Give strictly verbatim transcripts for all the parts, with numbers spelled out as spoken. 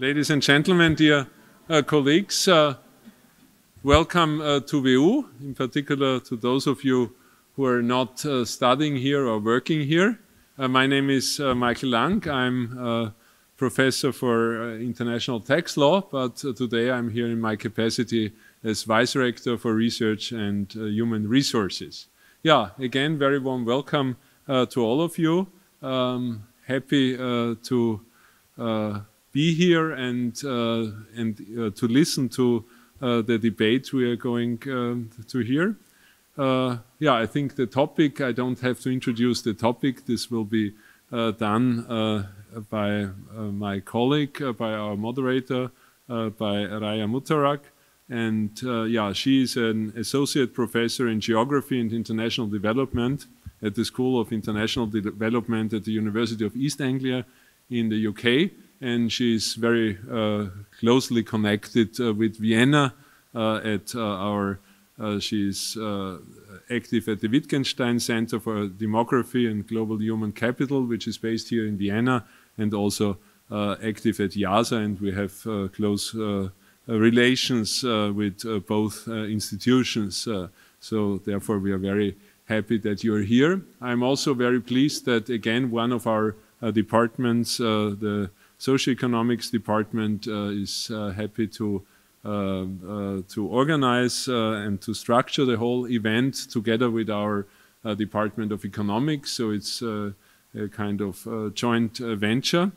Ladies and gentlemen, dear uh, colleagues, uh, welcome uh, to W U, in particular to those of you who are not uh, studying here or working here. Uh, my name is uh, Michael Lang. I'm a professor for uh, international tax law, but uh, today I'm here in my capacity as Vice Rector for Research and uh, Human Resources. Yeah, again, very warm welcome uh, to all of you. Um, happy uh, to uh, be here and, uh, and uh, to listen to uh, the debate we are going uh, to hear. Uh, yeah, I think the topic, I don't have to introduce the topic. This will be uh, done uh, by uh, my colleague, uh, by our moderator, uh, by Raya Muttarak. And uh, yeah, she is an associate professor in geography and international development at the School of International Development at the University of East Anglia in the U K. And she's very uh, closely connected uh, with Vienna uh, at uh, our, uh, she's uh, active at the Wittgenstein Center for Demography and Global Human Capital, which is based here in Vienna, and also uh, active at I I A S A, and we have uh, close uh, relations uh, with uh, both uh, institutions. Uh, so therefore we are very happy that you're here. I'm also very pleased that again, one of our uh, departments, uh, the Socioeconomics Department uh, is uh, happy to, uh, uh, to organize uh, and to structure the whole event together with our uh, Department of Economics. So it's uh, a kind of uh, joint uh, venture.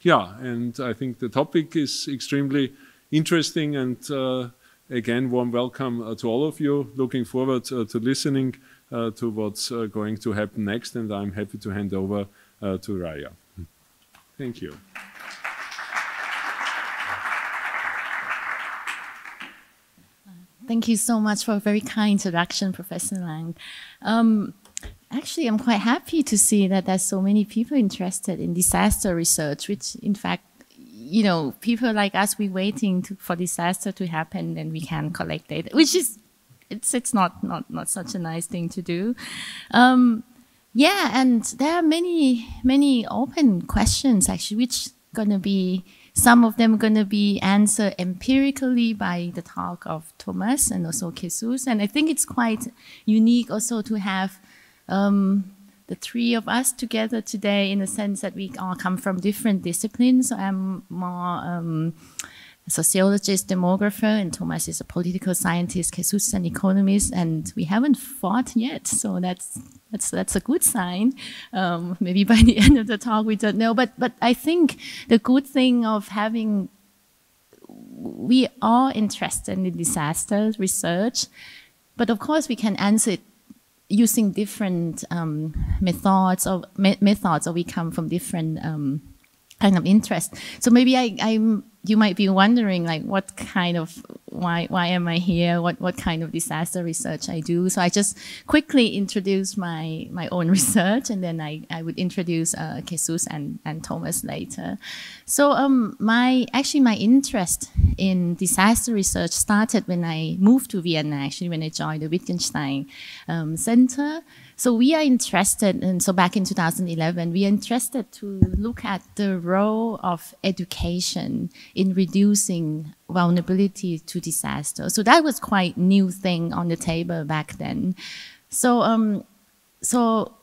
Yeah, and I think the topic is extremely interesting. And uh, again, warm welcome uh, to all of you. Looking forward uh, to listening uh, to what's uh, going to happen next. And I'm happy to hand over uh, to Raya. Thank you. Thank you so much for a very kind introduction, Professor Lang. Um, actually, I'm quite happy to see that there's so many people interested in disaster research, which in fact, you know, people like us, we're waiting to, for disaster to happen and we can collect data, which is, it's, it's not, not, not such a nice thing to do. Um, yeah, and there are many, many open questions actually, which gonna be, some of them are going to be answered empirically by the talk of Thomas and also Jesus. And I think it's quite unique also to have um, the three of us together today in the sense that we all come from different disciplines. So I'm more um, a sociologist, demographer, and Thomas is a political scientist, Jesus is an economist, and we haven't fought yet. So that's, that's, that's a good sign. Um, maybe by the end of the talk, we don't know. But, but I think the good thing of having, we are interested in disaster research, but of course we can answer it using different um, methods, or me methods, or we come from different um, kind of interest. So maybe I, I'm, you might be wondering, like, what kind of, why, why am I here? What, what kind of disaster research I do? So I just quickly introduce my, my own research, and then I, I would introduce uh, Jesus and, and Thomas later. So um, my, actually my interest in disaster research started when I moved to Vienna, actually, when I joined the Wittgenstein um, Center. So we are interested, and so back in two thousand eleven, we are interested to look at the role of education in reducing vulnerability to disaster. So that was quite new thing on the table back then. So, um, so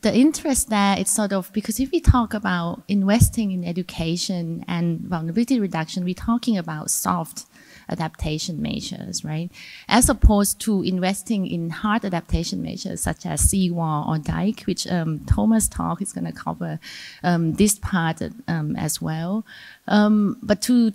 the interest there, it's sort of, because if we talk about investing in education and vulnerability reduction, we're talking about soft adaptation measures, right? As opposed to investing in hard adaptation measures such as seawall or dike, which um, Thomas' talk is going to cover um, this part um, as well. Um, but to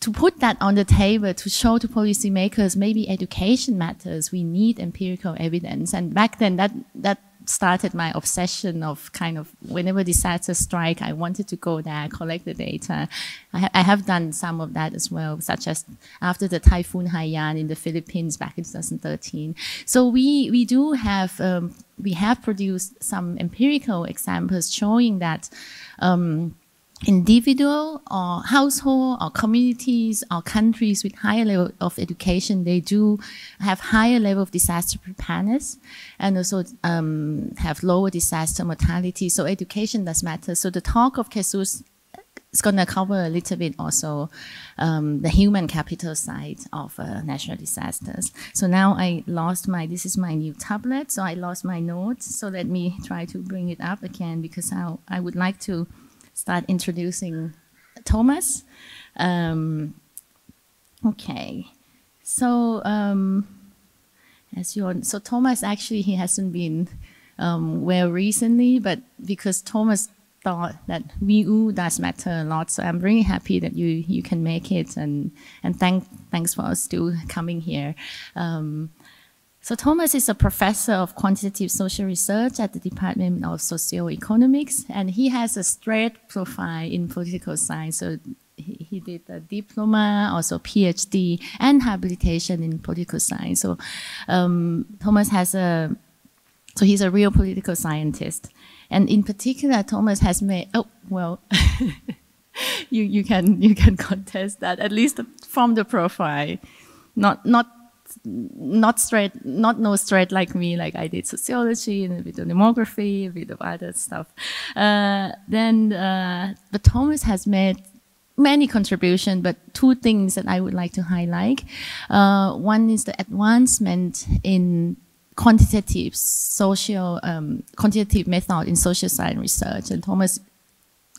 to put that on the table, to show to policymakers maybe education matters, we need empirical evidence. And back then, that that started my obsession of kind of whenever disasters strike, I wanted to go there, collect the data. I, ha I have done some of that as well, such as after the Typhoon Haiyan in the Philippines back in twenty thirteen. So we, we do have, um, we have produced some empirical examples showing that um, individual or household or communities or countries with higher level of education, they do have higher level of disaster preparedness and also um, have lower disaster mortality. So education does matter. So the talk of Jesus it's going to cover a little bit also um, the human capital side of uh, natural disasters. So now I lost my, this is my new tablet, so I lost my notes. So let me try to bring it up again, because I'll, I would like to start introducing Thomas. Um, okay, so um, as you all, so Thomas actually, he hasn't been um, well recently, but because Thomas thought that V U does matter a lot, so I'm really happy that you you can make it, and and thank thanks for still coming here. Um, so Thomas is a professor of quantitative social research at the Department of Socioeconomics, and he has a straight profile in political science. So he, he did a diploma, also PhD, and habilitation in political science. So um, Thomas has a so he's a real political scientist. And in particular, Thomas has made, oh, well, you, you, can, you can contest that, at least from the profile. Not, not, not straight, not no straight like me, like I did sociology and a bit of demography, a bit of other stuff. Uh, then, uh, but Thomas has made many contributions, but two things that I would like to highlight. Uh, one is the advancement in quantitative social, um, quantitative method in social science research, and Thomas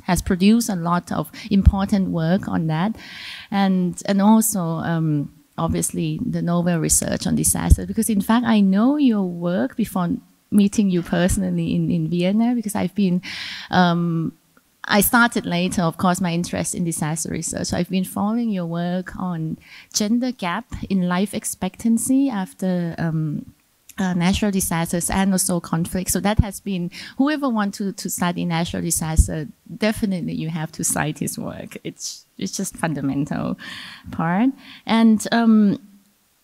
has produced a lot of important work on that, and and also um, obviously the novel research on disaster. Because in fact, I know your work before meeting you personally in in Vienna, because I've been. Um, I started later, of course, my interest in disaster research. So I've been following your work on gender gap in life expectancy after. Um, Uh, natural disasters and also conflicts. So that has been, whoever wants to, to study natural disaster, definitely you have to cite his work. It's, it's just fundamental part. And um,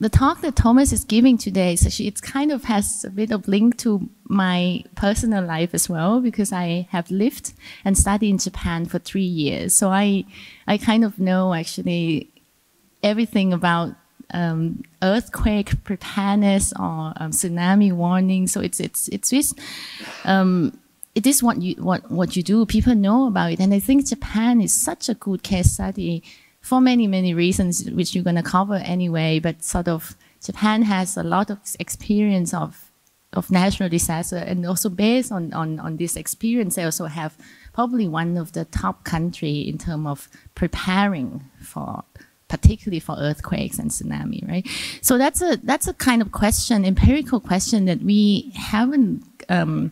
the talk that Thomas is giving today, so she, it kind of has a bit of link to my personal life as well, because I have lived and studied in Japan for three years. So I, I kind of know actually everything about Um, earthquake preparedness or um, tsunami warning. So it's it's it's just, um, it is what you what what you do. People know about it, and I think Japan is such a good case study for many many reasons, which you're going to cover anyway. But sort of Japan has a lot of experience of of natural disaster, and also based on on on this experience, they also have probably one of the top country in terms of preparing for. Particularly for earthquakes and tsunami, right? So that's a that's a kind of question, empirical question that we haven't um,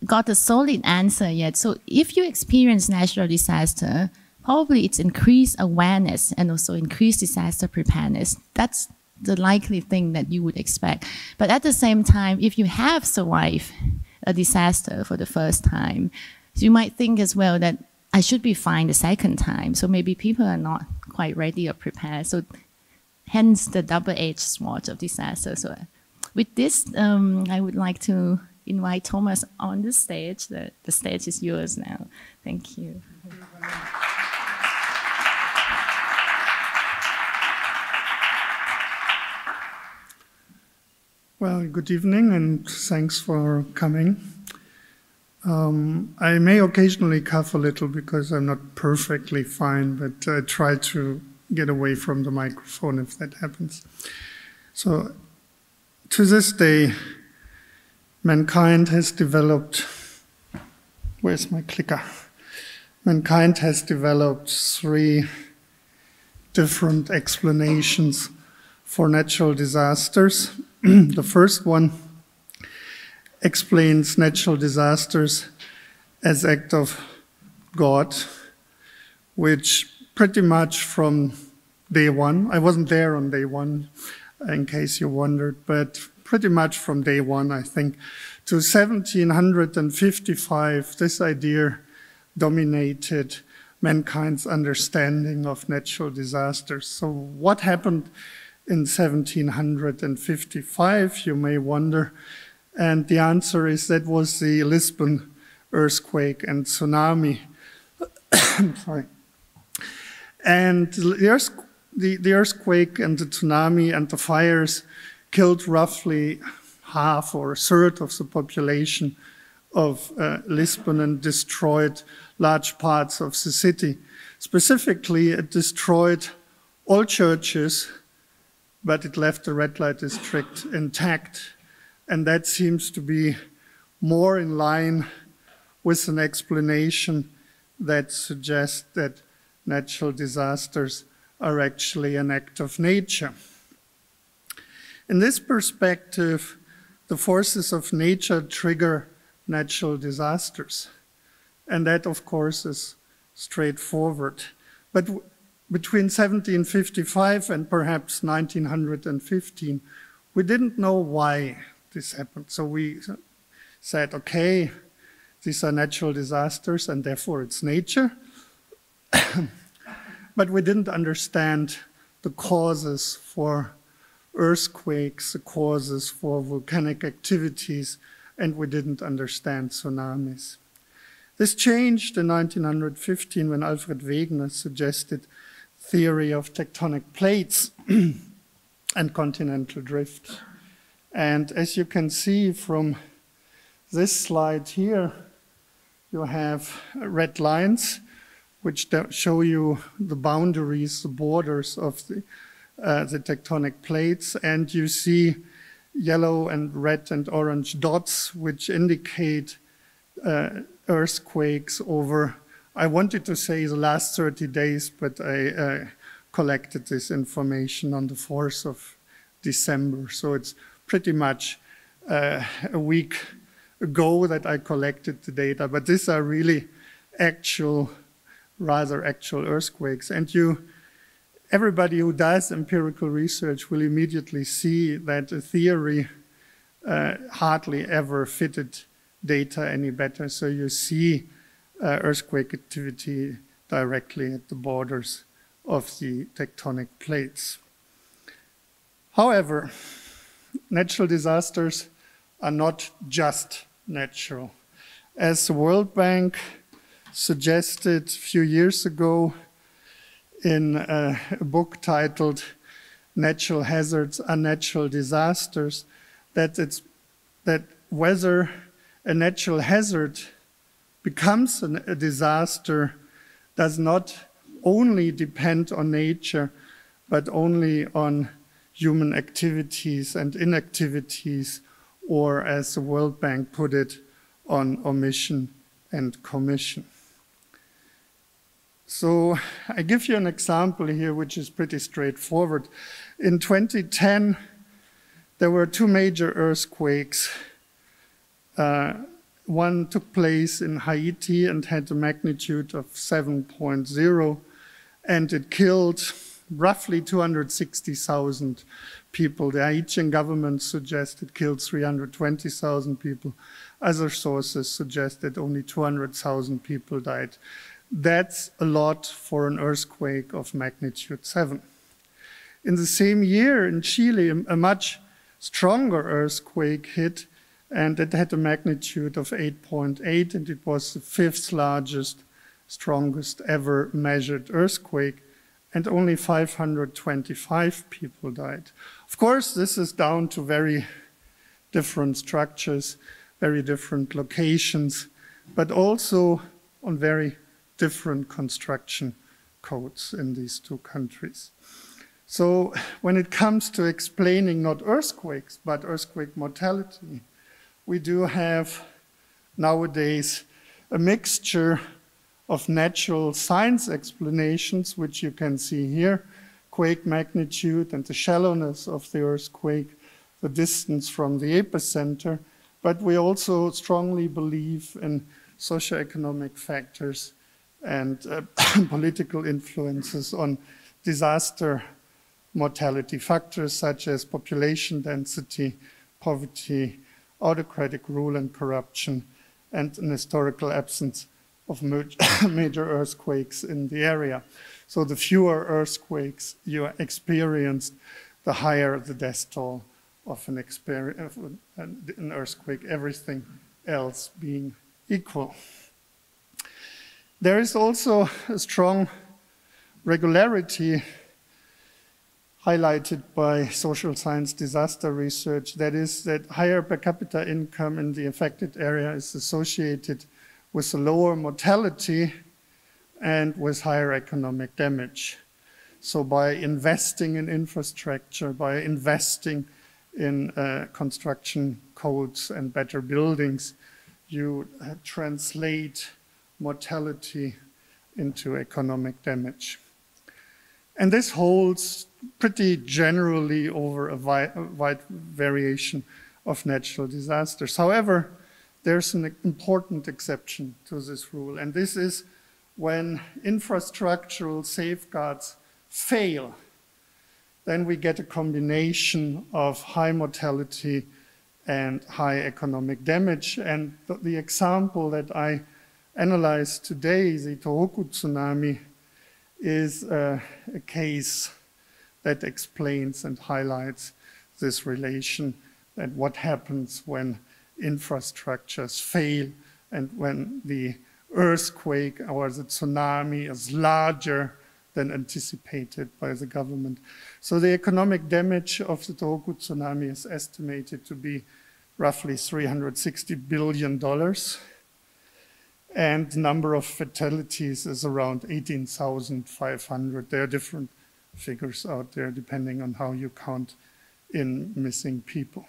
got a solid answer yet. So if you experience natural disaster, probably it's increased awareness and also increased disaster preparedness. That's the likely thing that you would expect. But at the same time, if you have survived a disaster for the first time, you might think as well that I should be fine the second time. So maybe people are not quite ready or prepared. So hence the double-edged sword of disaster. So with this, um, I would like to invite Thomas on the stage. The, the stage is yours now. Thank you. Well, good evening, and thanks for coming. Um, I may occasionally cough a little because I'm not perfectly fine, but I try to get away from the microphone if that happens. So, to this day, mankind has developed, where's my clicker? Mankind has developed three different explanations for natural disasters. The first one explains natural disasters as act of God, which pretty much from day one, I wasn't there on day one, in case you wondered, but pretty much from day one, I think, to seventeen fifty-five, this idea dominated mankind's understanding of natural disasters. So what happened in seventeen fifty-five, you may wonder, and the answer is that was the Lisbon earthquake and tsunami. Sorry. And the, earth, the, the earthquake and the tsunami and the fires killed roughly half or a third of the population of uh, Lisbon and destroyed large parts of the city. Specifically, it destroyed all churches, but it left the red light district intact. And that seems to be more in line with an explanation that suggests that natural disasters are actually an act of nature. In this perspective, the forces of nature trigger natural disasters. And that, of course, is straightforward. But between seventeen fifty-five and perhaps nineteen fifteen, we didn't know why this happened. So we said, okay, these are natural disasters and therefore it's nature. But we didn't understand the causes for earthquakes, the causes for volcanic activities, and we didn't understand tsunamis. This changed in nineteen fifteen when Alfred Wegener suggested theory of tectonic plates and continental drift. And as you can see from this slide here, you have red lines which show you the boundaries, the borders of the, uh, the tectonic plates, and you see yellow and red and orange dots which indicate uh, earthquakes over, I wanted to say the last thirty days, but I uh, collected this information on the fourth of December, so it's pretty much uh, a week ago that I collected the data, but these are really actual, rather actual earthquakes. And you, everybody who does empirical research will immediately see that the theory uh, hardly ever fitted data any better. So you see uh, earthquake activity directly at the borders of the tectonic plates. However, natural disasters are not just natural. As the World Bank suggested a few years ago in a, a book titled Natural Hazards Are Natural Disasters, that, it's, that whether a natural hazard becomes an, a disaster does not only depend on nature, but only on human activities and inactivities, or as the World Bank put it, on omission and commission. So I give you an example here, which is pretty straightforward. In twenty ten, there were two major earthquakes. Uh, one took place in Haiti and had a magnitude of seven point zero, and it killed roughly two hundred sixty thousand people. The Haitian government suggests it killed three hundred twenty thousand people. Other sources suggest that only two hundred thousand people died. That's a lot for an earthquake of magnitude seven. In the same year in Chile, a much stronger earthquake hit, and it had a magnitude of eight point eight, and it was the fifth largest, strongest ever measured earthquake, and only five hundred twenty-five people died. Of course, this is down to very different structures, very different locations, but also on very different construction codes in these two countries. So when it comes to explaining not earthquakes, but earthquake mortality, we do have nowadays a mixture of natural science explanations, which you can see here, quake magnitude and the shallowness of the earthquake, the distance from the epicenter, but we also strongly believe in socioeconomic factors and uh, political influences on disaster mortality factors such as population density, poverty, autocratic rule and corruption, and an historical absence of major earthquakes in the area. So the fewer earthquakes you experienced, the higher the death toll of an, experience, of an earthquake, everything else being equal. There is also a strong regularity highlighted by social science disaster research, that is that higher per capita income in the affected area is associated with lower mortality and with higher economic damage. So by investing in infrastructure, by investing in uh, construction codes and better buildings, you uh, translate mortality into economic damage. And this holds pretty generally over a wide variation of natural disasters. However, there's an important exception to this rule, and this is when infrastructural safeguards fail, then we get a combination of high mortality and high economic damage. And the example that I analyzed today, the Tohoku tsunami, is a, a case that explains and highlights this relation and what happens when infrastructures fail and when the earthquake or the tsunami is larger than anticipated by the government. So the economic damage of the Tohoku tsunami is estimated to be roughly three hundred sixty billion dollars, and the number of fatalities is around eighteen thousand five hundred. There are different figures out there depending on how you count in missing people.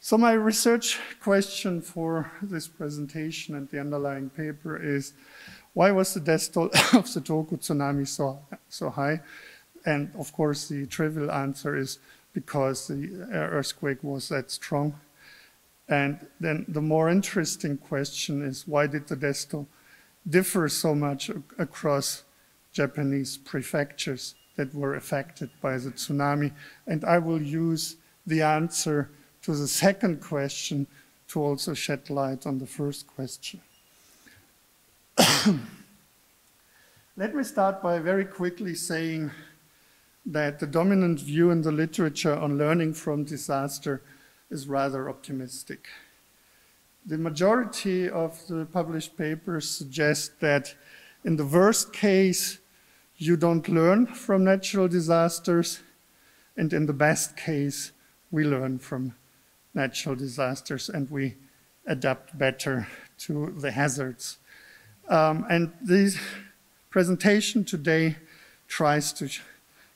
So my research question for this presentation and the underlying paper is, why was the death toll of the Tohoku tsunami so, so high? And of course the trivial answer is because the earthquake was that strong. And then the more interesting question is, why did the death toll differ so much across Japanese prefectures that were affected by the tsunami? And I will use the answer to the second question to also shed light on the first question. Let me start by very quickly saying that the dominant view in the literature on learning from disaster is rather optimistic. The majority of the published papers suggest that in the worst case, you don't learn from natural disasters, and in the best case, we learn from natural disasters and we adapt better to the hazards. Um, and this presentation today tries to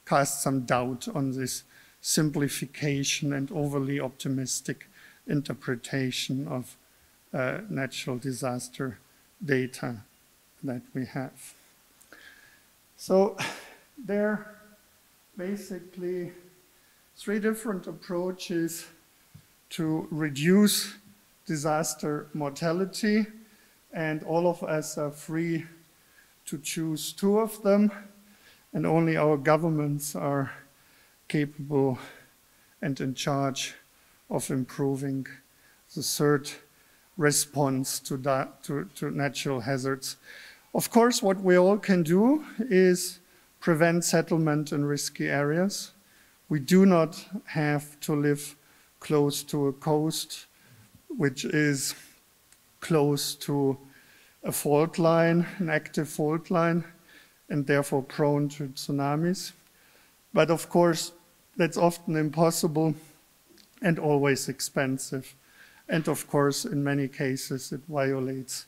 cast some doubt on this simplification and overly optimistic interpretation of uh, natural disaster data that we have. So there are basically three different approaches to reduce disaster mortality, and all of us are free to choose two of them, and only our governments are capable and in charge of improving the third response to, to, to natural hazards. Of course, what we all can do is prevent settlement in risky areas. We do not have to live close to a coast which is close to a fault line, an active fault line, and therefore prone to tsunamis. But of course, that's often impossible and always expensive. And of course, in many cases, it violates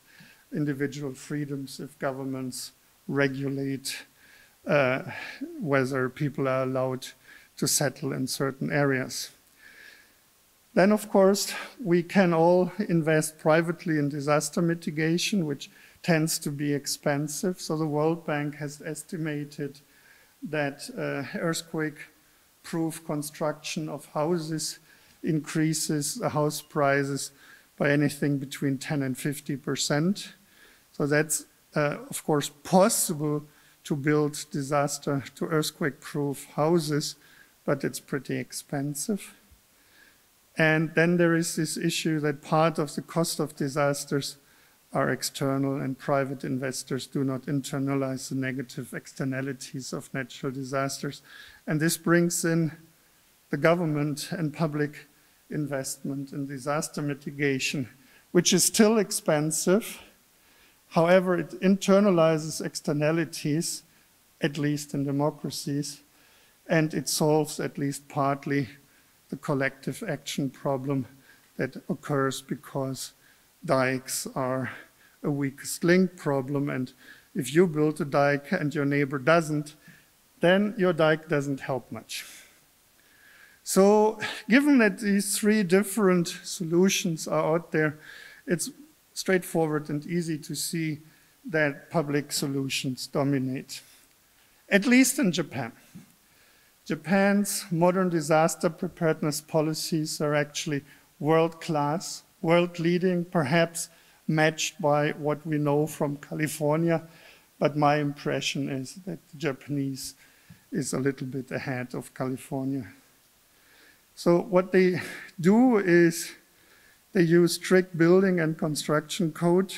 individual freedoms if governments regulate uh, whether people are allowed to settle in certain areas. Then, of course, we can all invest privately in disaster mitigation, which tends to be expensive. So the World Bank has estimated that uh, earthquake-proof construction of houses increases the house prices by anything between ten and fifty percent. So that's, uh, of course, possible to build disaster to earthquake-proof houses, but it's pretty expensive. And then there is this issue that part of the cost of disasters are external, and private investors do not internalize the negative externalities of natural disasters. And this brings in the government and public investment in disaster mitigation, which is still expensive. However, it internalizes externalities, at least in democracies, and it solves at least partly the collective action problem that occurs because dikes are a weakest link problem. And if you build a dike and your neighbor doesn't, then your dike doesn't help much. So given that these three different solutions are out there, it's straightforward and easy to see that public solutions dominate, at least in Japan. Japan's modern disaster preparedness policies are actually world-class, world-leading, perhaps matched by what we know from California, but my impression is that the Japanese is a little bit ahead of California. So what they do is they use strict building and construction code,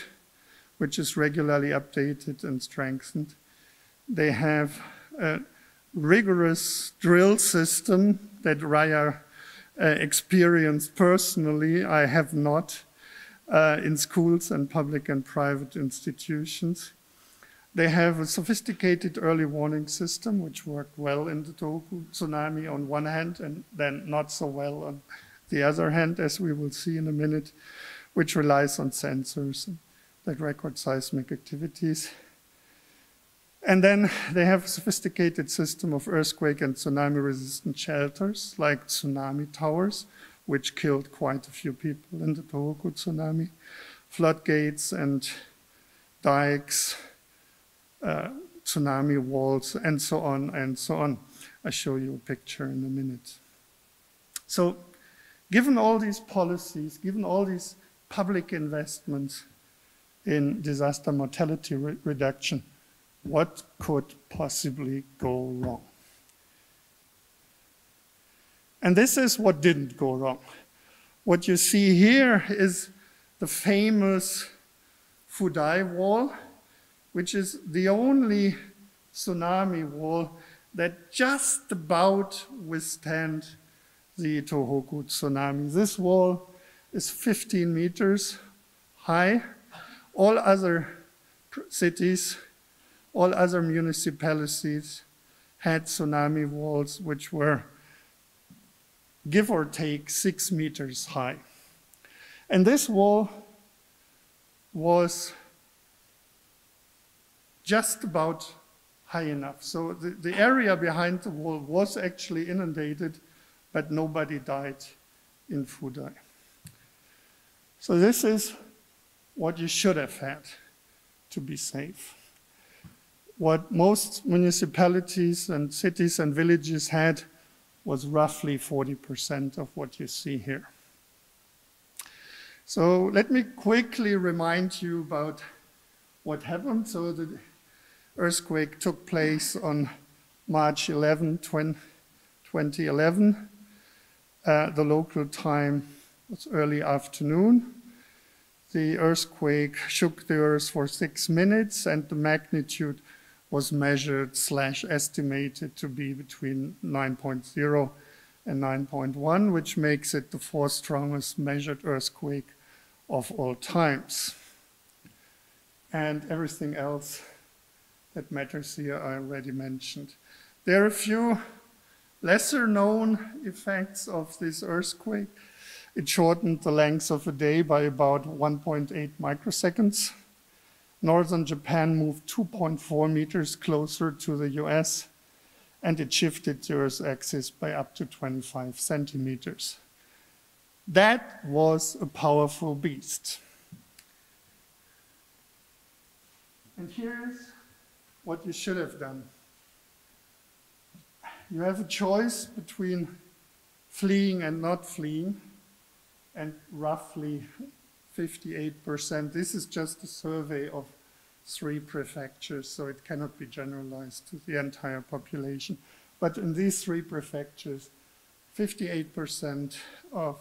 which is regularly updated and strengthened. They have a rigorous drill system that Raya uh, experienced personally. I have not uh, in schools and public and private institutions. They have a sophisticated early warning system, which worked well in the Tohoku tsunami on one hand, and then not so well on the other hand, as we will see in a minute, which relies on sensors that record seismic activities. And then they have a sophisticated system of earthquake and tsunami-resistant shelters, like tsunami towers, which killed quite a few people in the Tohoku tsunami, floodgates and dikes, Uh, tsunami walls, and so on and so on. I'll show you a picture in a minute. So given all these policies, given all these public investments in disaster mortality re reduction, what could possibly go wrong? And this is what didn't go wrong. What you see here is the famous Fudai wall, which is the only tsunami wall that just about withstand the Tohoku tsunami. This wall is fifteen meters high. All other cities, all other municipalities had tsunami walls which were, give or take, six meters high. And this wall was just about high enough. So the, the area behind the wall was actually inundated, but nobody died in Fudai. So this is what you should have had to be safe. What most municipalities and cities and villages had was roughly forty percent of what you see here. So let me quickly remind you about what happened. So the earthquake took place on March eleventh, twenty eleven. Uh, the local time was early afternoon. The earthquake shook the earth for six minutes, and the magnitude was measured slash estimated to be between nine point zero and nine point one, which makes it the fourth strongest measured earthquake of all times. And everything else that matters here I already mentioned. There are a few lesser known effects of this earthquake. It shortened the length of a day by about one point eight microseconds. Northern Japan moved two point four meters closer to the U S, and it shifted the Earth's axis by up to twenty-five centimeters. That was a powerful beast. And here's what you should have done. You have a choice between fleeing and not fleeing, and roughly fifty-eight percent. This is just a survey of three prefectures, so it cannot be generalized to the entire population. But in these three prefectures, fifty-eight percent of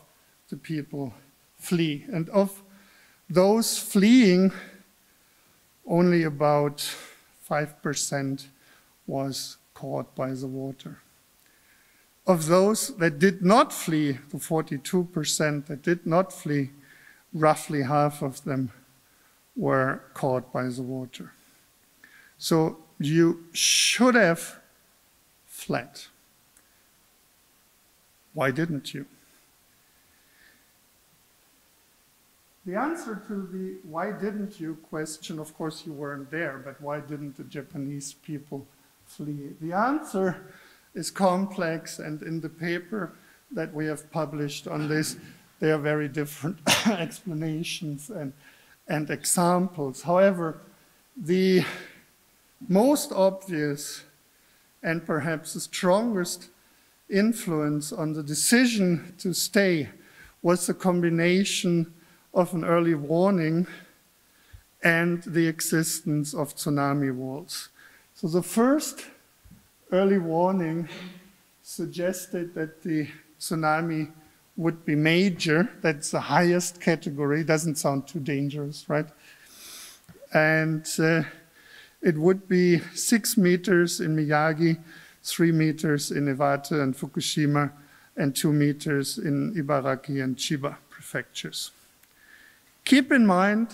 the people flee. And of those fleeing, only about five percent was caught by the water. Of those that did not flee, the forty-two percent that did not flee, roughly half of them were caught by the water. So you should have fled. Why didn't you? The answer to the why didn't you question, of course you weren't there, but why didn't the Japanese people flee? The answer is complex, and in the paper that we have published on this, there are very different explanations and, and examples. However, the most obvious and perhaps the strongest influence on the decision to stay was the combination of an early warning and the existence of tsunami walls. So the first early warning suggested that the tsunami would be major. That's the highest category. Doesn't sound too dangerous, right? And uh, it would be six meters in Miyagi, three meters in Iwate and Fukushima, and two meters in Ibaraki and Chiba prefectures. Keep in mind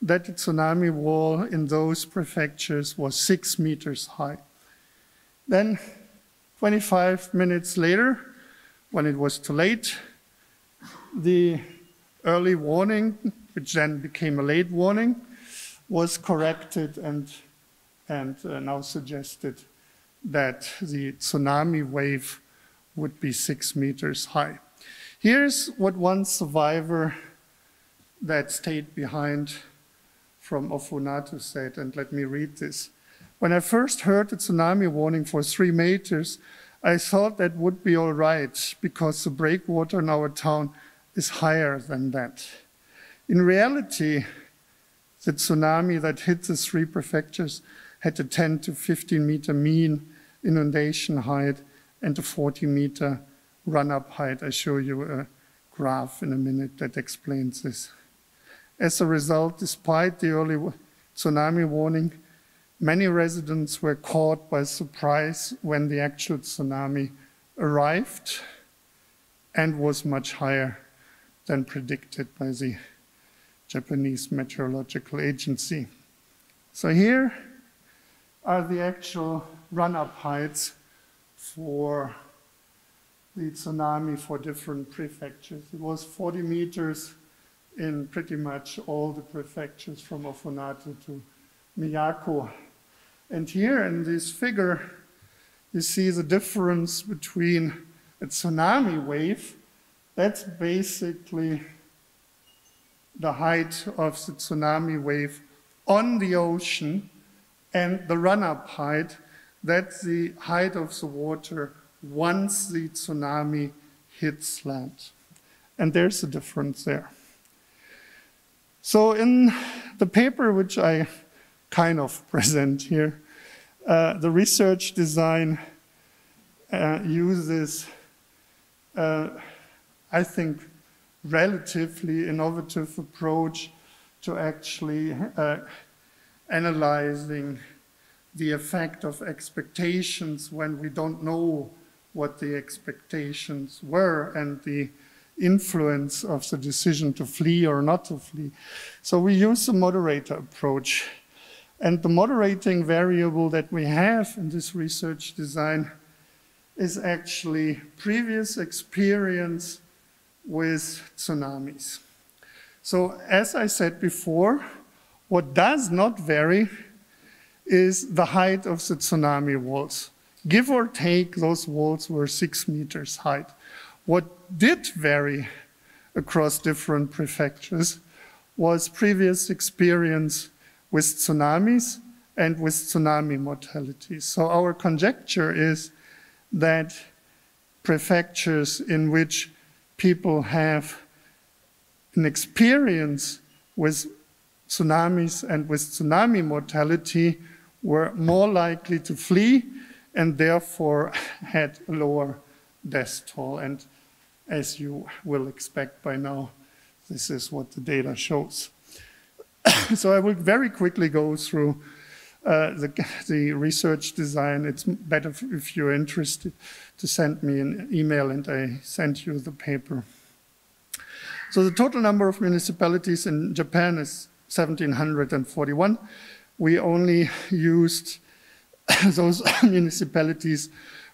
that the tsunami wall in those prefectures was six meters high. Then twenty-five minutes later, when it was too late, the early warning, which then became a late warning, was corrected and, and uh, now suggested that the tsunami wave would be six meters high. Here's what one survivor that stayed behind from Ofunato said, and let me read this. When I first heard the tsunami warning for three meters, I thought that would be all right because the breakwater in our town is higher than that. In reality, the tsunami that hit the three prefectures had a ten to fifteen meter mean inundation height and a forty meter run-up height. I show you a graph in a minute that explains this. As a result, despite the early tsunami warning, many residents were caught by surprise when the actual tsunami arrived and was much higher than predicted by the Japanese Meteorological Agency. So here are the actual run-up heights for the tsunami for different prefectures. It was forty meters in pretty much all the prefectures from Ofunato to Miyako. And here in this figure, you see the difference between a tsunami wave. That's basically the height of the tsunami wave on the ocean, and the run-up height. That's the height of the water once the tsunami hits land. And there's a difference there. So in the paper, which I kind of present here, uh, the research design uh, uses, uh, I think, relatively innovative approach to actually uh, analyzing the effect of expectations when we don't know what the expectations were and the influence of the decision to flee or not to flee. So we use the moderator approach. And the moderating variable that we have in this research design is actually previous experience with tsunamis. So as I said before, what does not vary is the height of the tsunami walls. Give or take, those walls were six meters high. What did vary across different prefectures was previous experience with tsunamis and with tsunami mortalities. So our conjecture is that prefectures in which people have an experience with tsunamis and with tsunami mortality were more likely to flee and therefore had a lower death toll. And as you will expect by now, this is what the data shows. So I will very quickly go through uh, the, the research design. It's better if you're interested to send me an email and I send you the paper. So the total number of municipalities in Japan is one thousand seven hundred forty-one. We only used those municipalities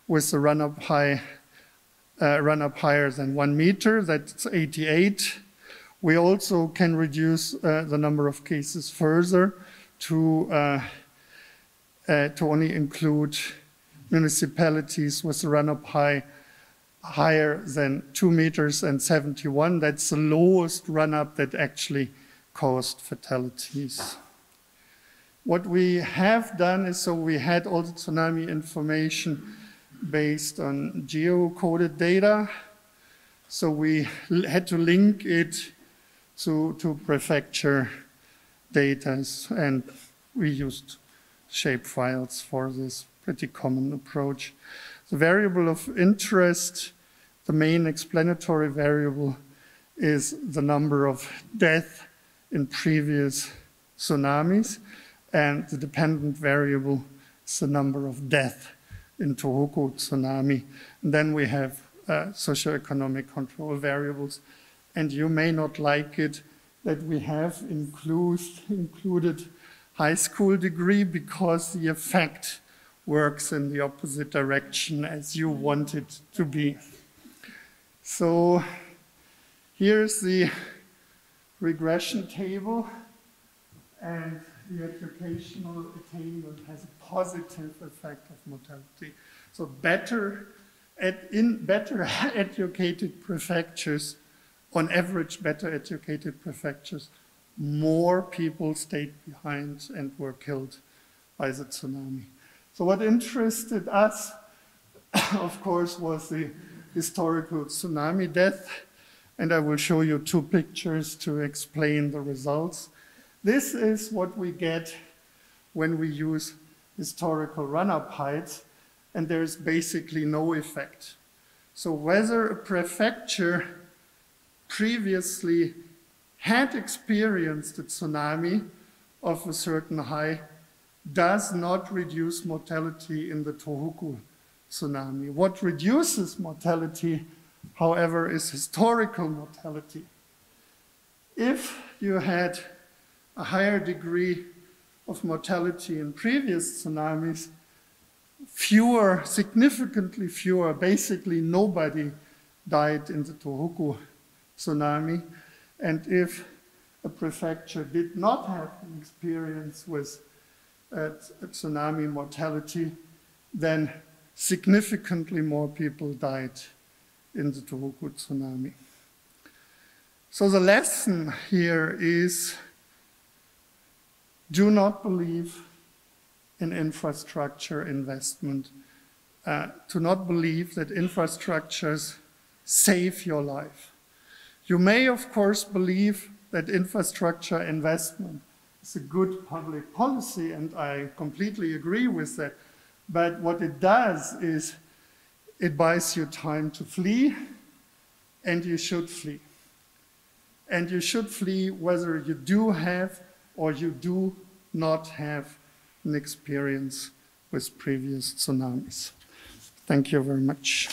with the run-up high uh, run up higher than one meter, that's eighty-eight. We also can reduce uh, the number of cases further to, uh, uh, to only include municipalities with a run up high higher than two meters and seventy-one. That's the lowest run up that actually caused fatalities. What we have done is, so we had all the tsunami information based on geo-coded data. So we had to link it to, to prefecture data, and we used shapefiles for this pretty common approach. The variable of interest, the main explanatory variable, is the number of deaths in previous tsunamis, and the dependent variable is the number of deaths in Tohoku tsunami. And then we have Uh, socioeconomic control variables, and you may not like it that we have include, included high school degree, because the effect works in the opposite direction as you want it to be. So here's the regression table, and the educational attainment has a positive effect of mortality. So better At in better educated prefectures, on average better educated prefectures, more people stayed behind and were killed by the tsunami. So what interested us, of course, was the historical tsunami death, and I will show you two pictures to explain the results. This is what we get when we use historical run-up heights, and there is basically no effect. So whether a prefecture previously had experienced a tsunami of a certain height does not reduce mortality in the Tohoku tsunami. What reduces mortality, however, is historical mortality. If you had a higher degree of mortality in previous tsunamis, fewer, significantly fewer, basically nobody died in the Tohoku tsunami. And if a prefecture did not have an experience with uh, tsunami mortality, then significantly more people died in the Tohoku tsunami. So the lesson here is, do not believe in infrastructure investment. Uh, to not believe that infrastructures save your life. You may, of course, believe that infrastructure investment is a good public policy, and I completely agree with that. But what it does is it buys you time to flee, and you should flee. And you should flee whether you do have or you do not have an experience with previous tsunamis. Thank you very much.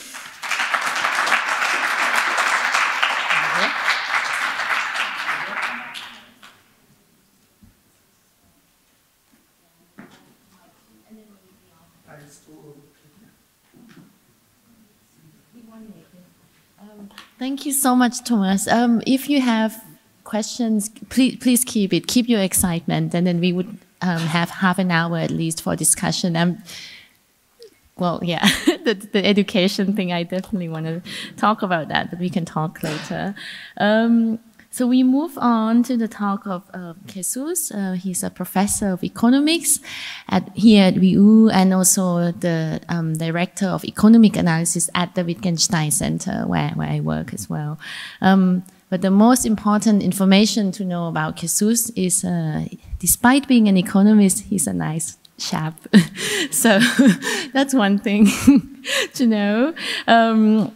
Um, thank you so much, Thomas. Um, if you have questions, please, please keep it. Keep your excitement, and then we would Um, have half an hour at least for discussion. Um, well, yeah, the, the education thing, I definitely want to talk about that, but we can talk later. Um, so we move on to the talk of uh, Jesus. Uh, he's a professor of economics at, here at W U, and also the um, director of economic analysis at the Wittgenstein Center, where, where I work as well. Um, But the most important information to know about Jesus is, uh, despite being an economist, he's a nice chap. So that's one thing to know. Um,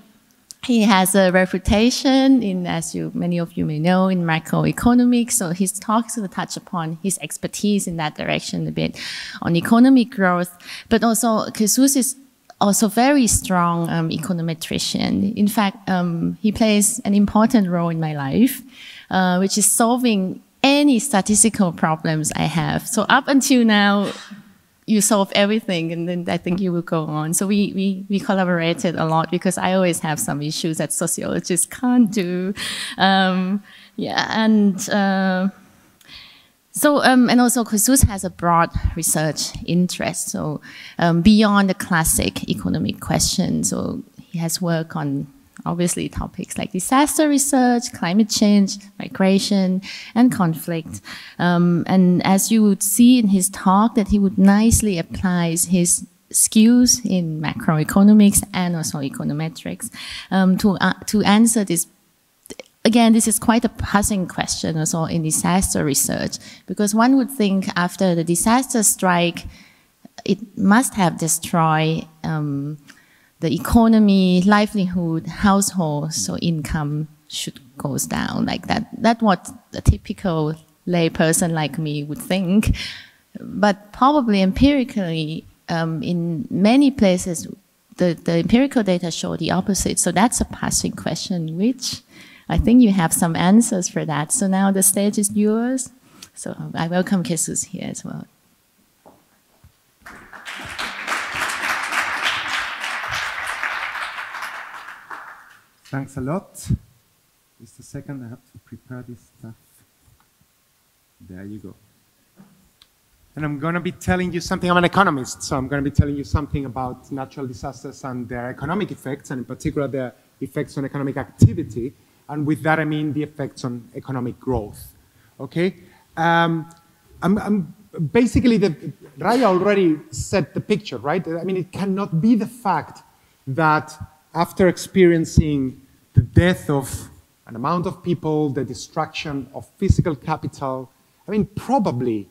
he has a reputation in, as you, many of you may know, in macroeconomics. So his talks will touch upon his expertise in that direction a bit on economic growth. But also, Jesus is also very strong um, econometrician. In fact, um, he plays an important role in my life, uh, which is solving any statistical problems I have. So up until now, you solve everything, and then I think you will go on. So we, we, we collaborated a lot because I always have some issues that sociologists can't do. Um, yeah, and uh, so, um, and also Jesus has a broad research interest, so um, beyond the classic economic questions. So he has work on obviously topics like disaster research, climate change, migration, and conflict. Um, and as you would see in his talk, that he would nicely apply his skills in macroeconomics and also econometrics um, to, uh, to answer this. Again, this is quite a puzzling question also in disaster research, because one would think after the disaster strike, it must have destroyed um, the economy, livelihood, household, so income should goes down like that. That's what a typical layperson like me would think. But probably empirically, um, in many places, the, the empirical data show the opposite. So that's a passing question, which I think you have some answers for that. So now the stage is yours. So I welcome Jesus here as well. Thanks a lot. Just a second, I have to prepare this stuff. There you go. And I'm going to be telling you something. I'm an economist, so I'm going to be telling you something about natural disasters and their economic effects, and in particular their effects on economic activity. And with that, I mean the effects on economic growth. Okay? Um, I'm, I'm basically, the, Raya already set the picture, right? I mean, it cannot be the fact that after experiencing the death of an amount of people, the destruction of physical capital, I mean, probably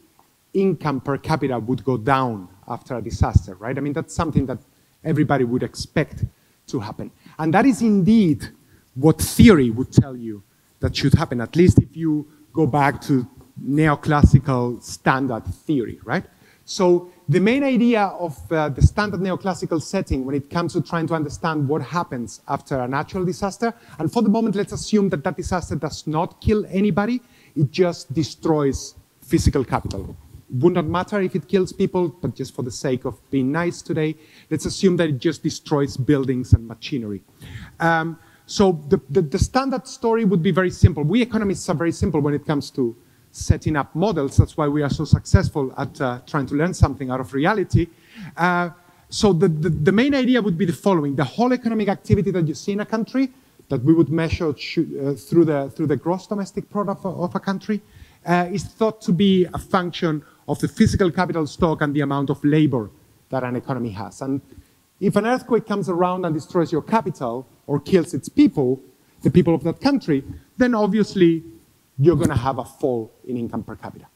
income per capita would go down after a disaster, right? I mean, that's something that everybody would expect to happen. And that is indeed what theory would tell you that should happen, at least if you go back to neoclassical standard theory, right? So the main idea of uh, the standard neoclassical setting when it comes to trying to understand what happens after a natural disaster, and for the moment, let's assume that that disaster does not kill anybody, it just destroys physical capital. It would not matter if it kills people, but just for the sake of being nice today, let's assume that it just destroys buildings and machinery. Um, so the, the, the standard story would be very simple. We economists are very simple when it comes to setting up models. That's why we are so successful at uh, trying to learn something out of reality. Uh, so the, the, the main idea would be the following. The whole economic activity that you see in a country, that we would measure uh, through, the, through the gross domestic product of a country, uh, is thought to be a function of the physical capital stock and the amount of labor that an economy has. And if an earthquake comes around and destroys your capital or kills its people, the people of that country, then obviously you're going to have a fall in income per capita.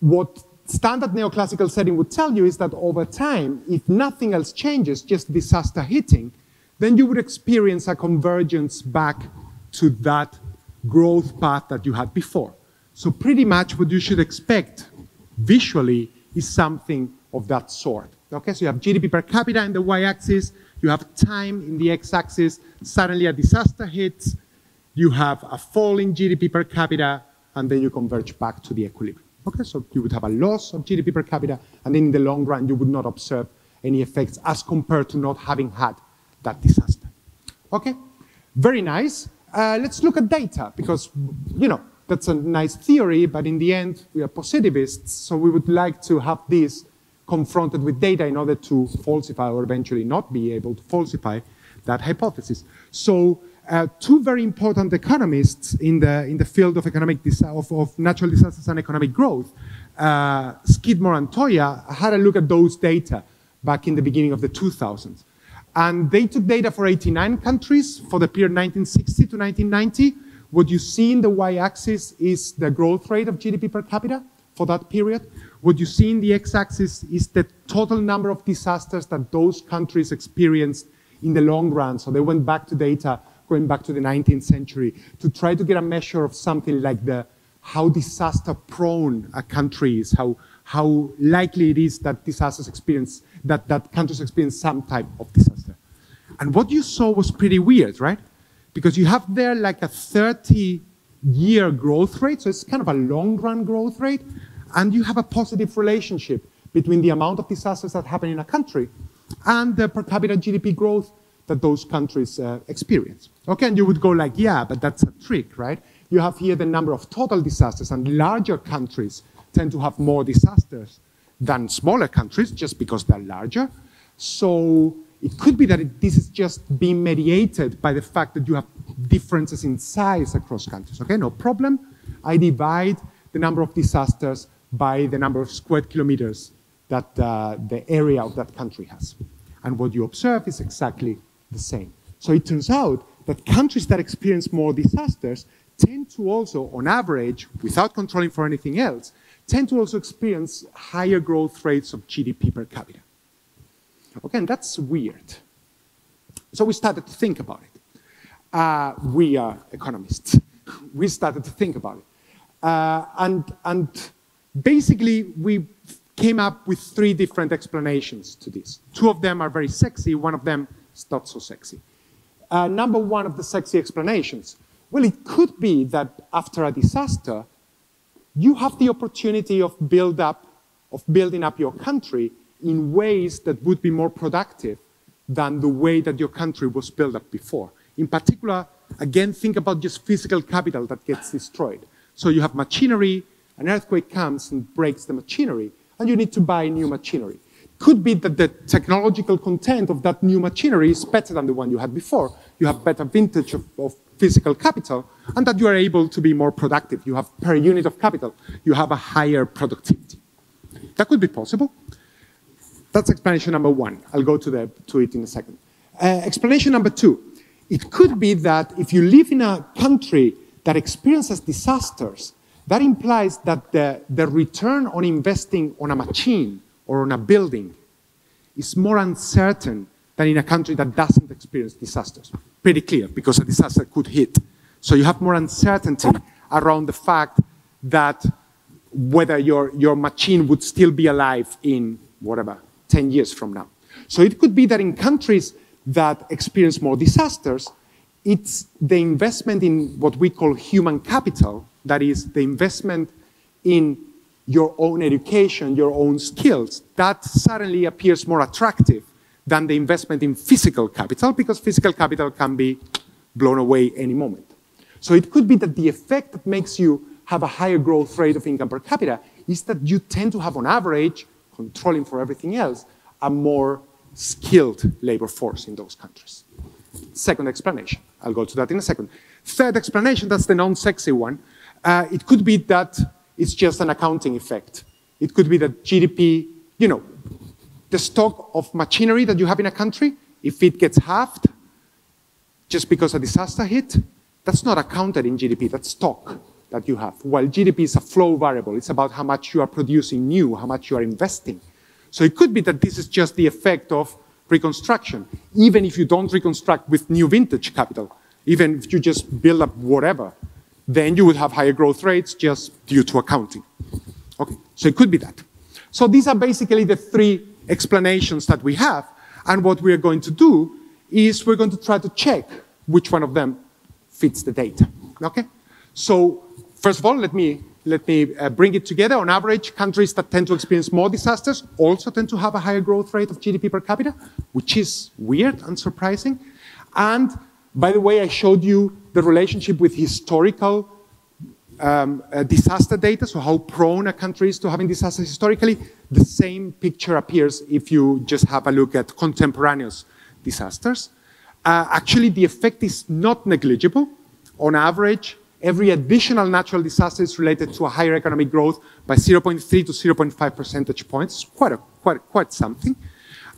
What standard neoclassical setting would tell you is that over time, if nothing else changes, just disaster hitting, then you would experience a convergence back to that growth path that you had before. So pretty much what you should expect visually is something of that sort. Okay, so you have G D P per capita in the y-axis, you have time in the x-axis, suddenly a disaster hits, you have a fall in G D P per capita, and then you converge back to the equilibrium. Okay, so you would have a loss of G D P per capita, and then in the long run, you would not observe any effects as compared to not having had that disaster. Okay, very nice. Uh, let's look at data, because, you know, that's a nice theory, but in the end, we are positivists, so we would like to have this confronted with data in order to falsify or eventually not be able to falsify that hypothesis. So, Uh, two very important economists in the, in the field of, economic of, of natural disasters and economic growth, uh, Skidmore and Toya, had a look at those data back in the beginning of the two thousands. And they took data for eighty-nine countries for the period nineteen sixty to nineteen ninety. What you see in the y-axis is the growth rate of G D P per capita for that period. What you see in the x-axis is the total number of disasters that those countries experienced in the long run. So they went back to data going back to the nineteenth century, to try to get a measure of something like the how disaster-prone a country is, how, how likely it is that disasters experience, that, that countries experience some type of disaster. And what you saw was pretty weird, right? Because you have there like a thirty-year growth rate, so it's kind of a long-run growth rate, and you have a positive relationship between the amount of disasters that happen in a country and the per capita G D P growth that those countries uh, experience. Okay, and you would go like, yeah, but that's a trick, right? You have here the number of total disasters, and larger countries tend to have more disasters than smaller countries just because they're larger. So it could be that it, this is just being mediated by the fact that you have differences in size across countries. Okay, no problem. I divide the number of disasters by the number of square kilometers that uh, the area of that country has. And what you observe is exactly the same. So it turns out that countries that experience more disasters tend to also, on average, without controlling for anything else, tend to also experience higher growth rates of G D P per capita. Okay, and that's weird. So we started to think about it. Uh, we are economists. We started to think about it. Uh, and, and basically, we came up with three different explanations to this. Two of them are very sexy. One of them is not so sexy. Uh, number one of the sexy explanations. Well, it could be that after a disaster, you have the opportunity of, build up, of building up your country in ways that would be more productive than the way that your country was built up before. In particular, again, think about just physical capital that gets destroyed. So you have machinery, an earthquake comes and breaks the machinery, and you need to buy new machinery. Could be that the technological content of that new machinery is better than the one you had before. You have better vintage of, of physical capital, and that you are able to be more productive. You have per unit of capital, you have a higher productivity. That could be possible. That's explanation number one. I'll go to, the, to it in a second. Uh, explanation number two. It could be that if you live in a country that experiences disasters, that implies that the, the return on investing on a machine or on a building is more uncertain than in a country that doesn't experience disasters. Pretty clear, because a disaster could hit. So you have more uncertainty around the fact that whether your, your machine would still be alive in whatever, ten years from now. So it could be that in countries that experience more disasters, it's the investment in what we call human capital, that is the investment in your own education, your own skills, that suddenly appears more attractive than the investment in physical capital, because physical capital can be blown away any moment. So it could be that the effect that makes you have a higher growth rate of income per capita is that you tend to have, on average, controlling for everything else, a more skilled labor force in those countries. Second explanation. I'll go to that in a second. Third explanation, that's the non-sexy one. Uh, it could be that it's just an accounting effect. It could be that G D P, you know, the stock of machinery that you have in a country, if it gets halved just because a disaster hit, that's not accounted in G D P, that's stock that you have. While G D P is a flow variable, it's about how much you are producing new, how much you are investing. So it could be that this is just the effect of reconstruction, even if you don't reconstruct with new vintage capital, even if you just build up whatever, then you would have higher growth rates just due to accounting. Okay, so it could be that. So these are basically the three explanations that we have, and what we're going to do is we're going to try to check which one of them fits the data, okay? So first of all, let me, let me uh, bring it together. On average, countries that tend to experience more disasters also tend to have a higher growth rate of G D P per capita, which is weird and surprising. And by the way, I showed you the relationship with historical um, uh, disaster data, so how prone a country is to having disasters historically. The same picture appears if you just have a look at contemporaneous disasters. Uh, actually, the effect is not negligible. On average, every additional natural disaster is related to a higher economic growth by zero point three to zero point five percentage points. Quite, a, quite, quite something.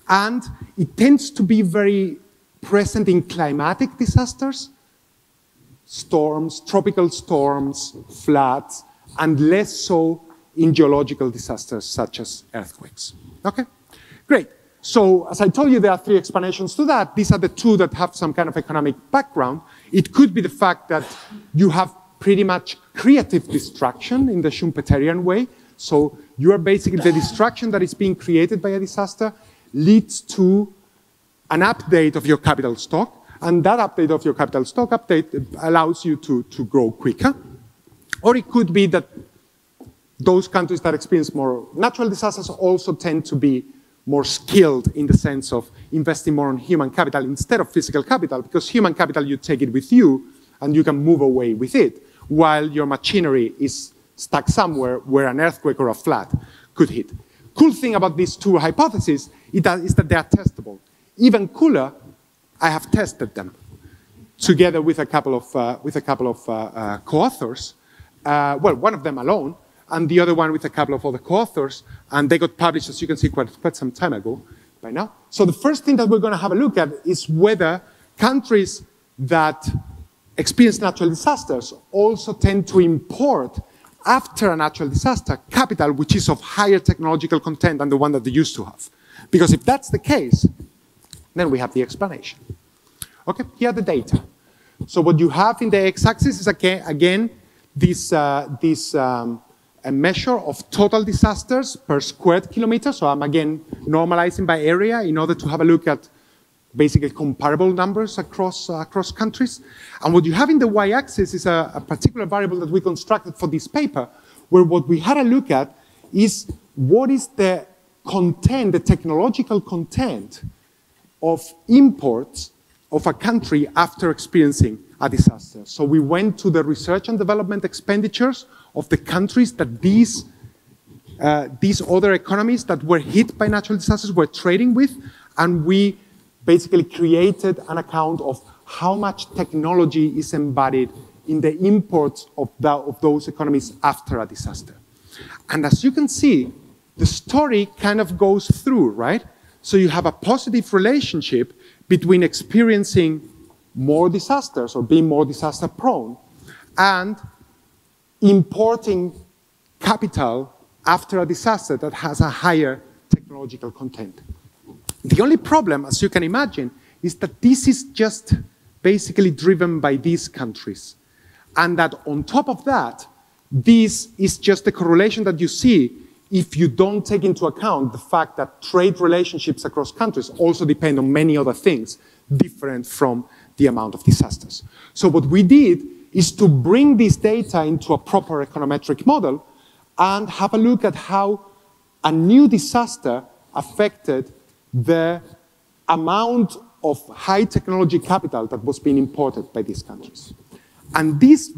And it tends to be very present in climatic disasters, storms, tropical storms, floods, and less so in geological disasters such as earthquakes. Okay, great. So as I told you, there are three explanations to that. These are the two that have some kind of economic background. It could be the fact that you have pretty much creative destruction in the Schumpeterian way. So you are basically, the destruction that is being created by a disaster leads to an update of your capital stock, and that update of your capital stock update allows you to, to grow quicker. Or it could be that those countries that experience more natural disasters also tend to be more skilled in the sense of investing more on human capital instead of physical capital, because human capital, you take it with you and you can move away with it, while your machinery is stuck somewhere where an earthquake or a flood could hit. Cool thing about these two hypotheses is that they are testable. Even cooler, I have tested them together with a couple of, uh, with a couple of uh, uh, co-authors, uh, well, one of them alone, and the other one with a couple of other co-authors, and they got published, as you can see, quite, quite some time ago by now. So the first thing that we're going to have a look at is whether countries that experience natural disasters also tend to import, after a natural disaster, capital which is of higher technological content than the one that they used to have. Because if that's the case, then we have the explanation. Okay, here are the data. So what you have in the x-axis is, again, again this, uh, this um, a measure of total disasters per squared kilometer. So I'm, again, normalizing by area in order to have a look at basically comparable numbers across, uh, across countries. And what you have in the y-axis is a, a particular variable that we constructed for this paper, where what we had a look at is what is the content, the technological content of imports of a country after experiencing a disaster. So we went to the research and development expenditures of the countries that these, uh, these other economies that were hit by natural disasters were trading with, and we basically created an account of how much technology is embodied in the imports of, the, of those economies after a disaster. And as you can see, the story kind of goes through, right? So you have a positive relationship between experiencing more disasters or being more disaster prone and importing capital after a disaster that has a higher technological content. The only problem, as you can imagine, is that this is just basically driven by these countries. And that on top of that, this is just the correlation that you see if you don't take into account the fact that trade relationships across countries also depend on many other things different from the amount of disasters. So what we did is to bring this data into a proper econometric model and have a look at how a new disaster affected the amount of high technology capital that was being imported by these countries. And this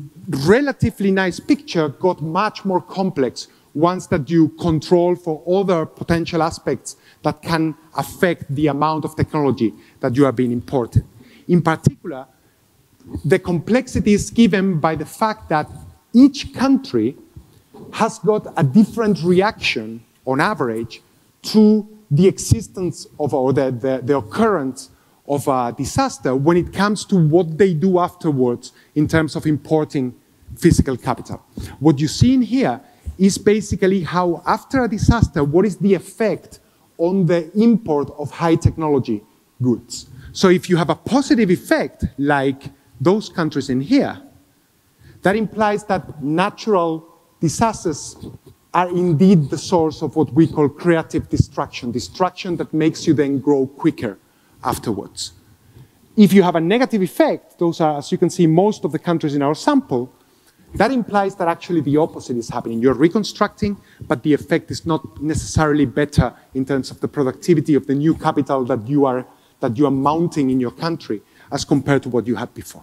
relatively nice picture got much more complex once that you control for other potential aspects that can affect the amount of technology that you are being imported. In particular, the complexity is given by the fact that each country has got a different reaction on average to the existence of, or the, the, the occurrence of a disaster when it comes to what they do afterwards in terms of importing physical capital. What you see in here is basically how after a disaster, what is the effect on the import of high technology goods. So if you have a positive effect, like those countries in here, that implies that natural disasters are indeed the source of what we call creative destruction, destruction that makes you then grow quicker afterwards. If you have a negative effect, those are, as you can see, most of the countries in our sample, that implies that actually the opposite is happening. You're reconstructing, but the effect is not necessarily better in terms of the productivity of the new capital that you are, that you are mounting in your country as compared to what you had before.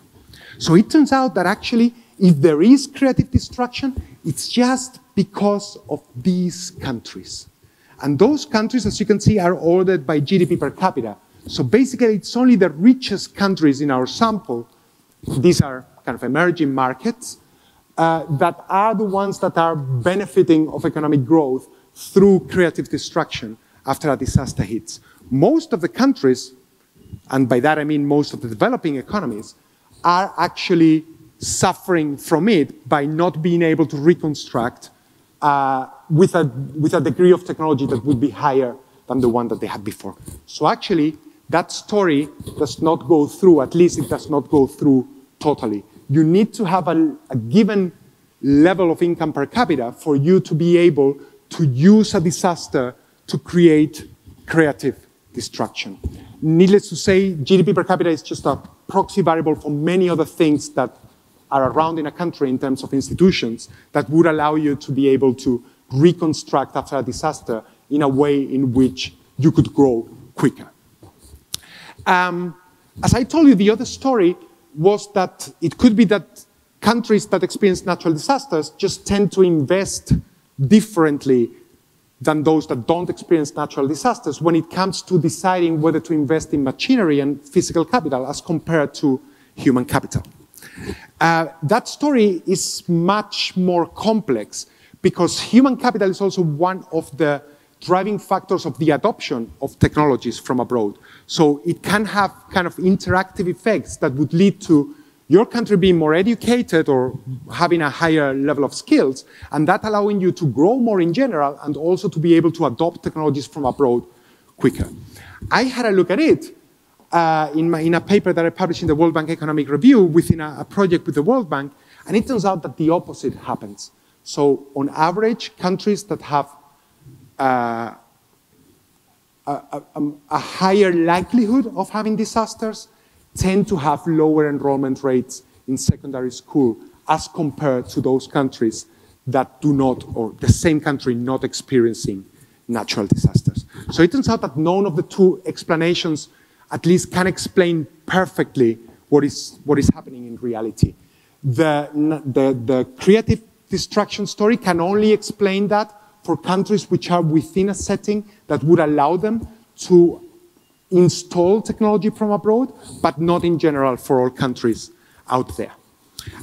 So it turns out that actually, if there is creative destruction, it's just because of these countries. And those countries, as you can see, are ordered by G D P per capita. So basically, it's only the richest countries in our sample, these are kind of emerging markets, uh, that are the ones that are benefiting of economic growth through creative destruction after a disaster hits. Most of the countries, and by that I mean most of the developing economies, are actually suffering from it by not being able to reconstruct Uh, with, a, with a degree of technology that would be higher than the one that they had before. So actually, that story does not go through, at least it does not go through totally. You need to have a, a given level of income per capita for you to be able to use a disaster to create creative destruction. Needless to say, G D P per capita is just a proxy variable for many other things that are around in a country in terms of institutions that would allow you to be able to reconstruct after a disaster in a way in which you could grow quicker. Um, as I told you, the other story was that it could be that countries that experience natural disasters just tend to invest differently than those that don't experience natural disasters when it comes to deciding whether to invest in machinery and physical capital as compared to human capital. Uh, that story is much more complex because human capital is also one of the driving factors of the adoption of technologies from abroad. So it can have kind of interactive effects that would lead to your country being more educated or having a higher level of skills, and that allowing you to grow more in general and also to be able to adopt technologies from abroad quicker. I had a look at it uh, in, my, in a paper that I published in the World Bank Economic Review within a, a project with the World Bank, and it turns out that the opposite happens. So on average, countries that have uh, a, a, a higher likelihood of having disasters tend to have lower enrollment rates in secondary school as compared to those countries that do not, or the same country not experiencing natural disasters. So it turns out that none of the two explanations at least can explain perfectly what is, what is happening in reality. The, the, the creative destruction story can only explain that for countries which are within a setting that would allow them to install technology from abroad, but not in general for all countries out there.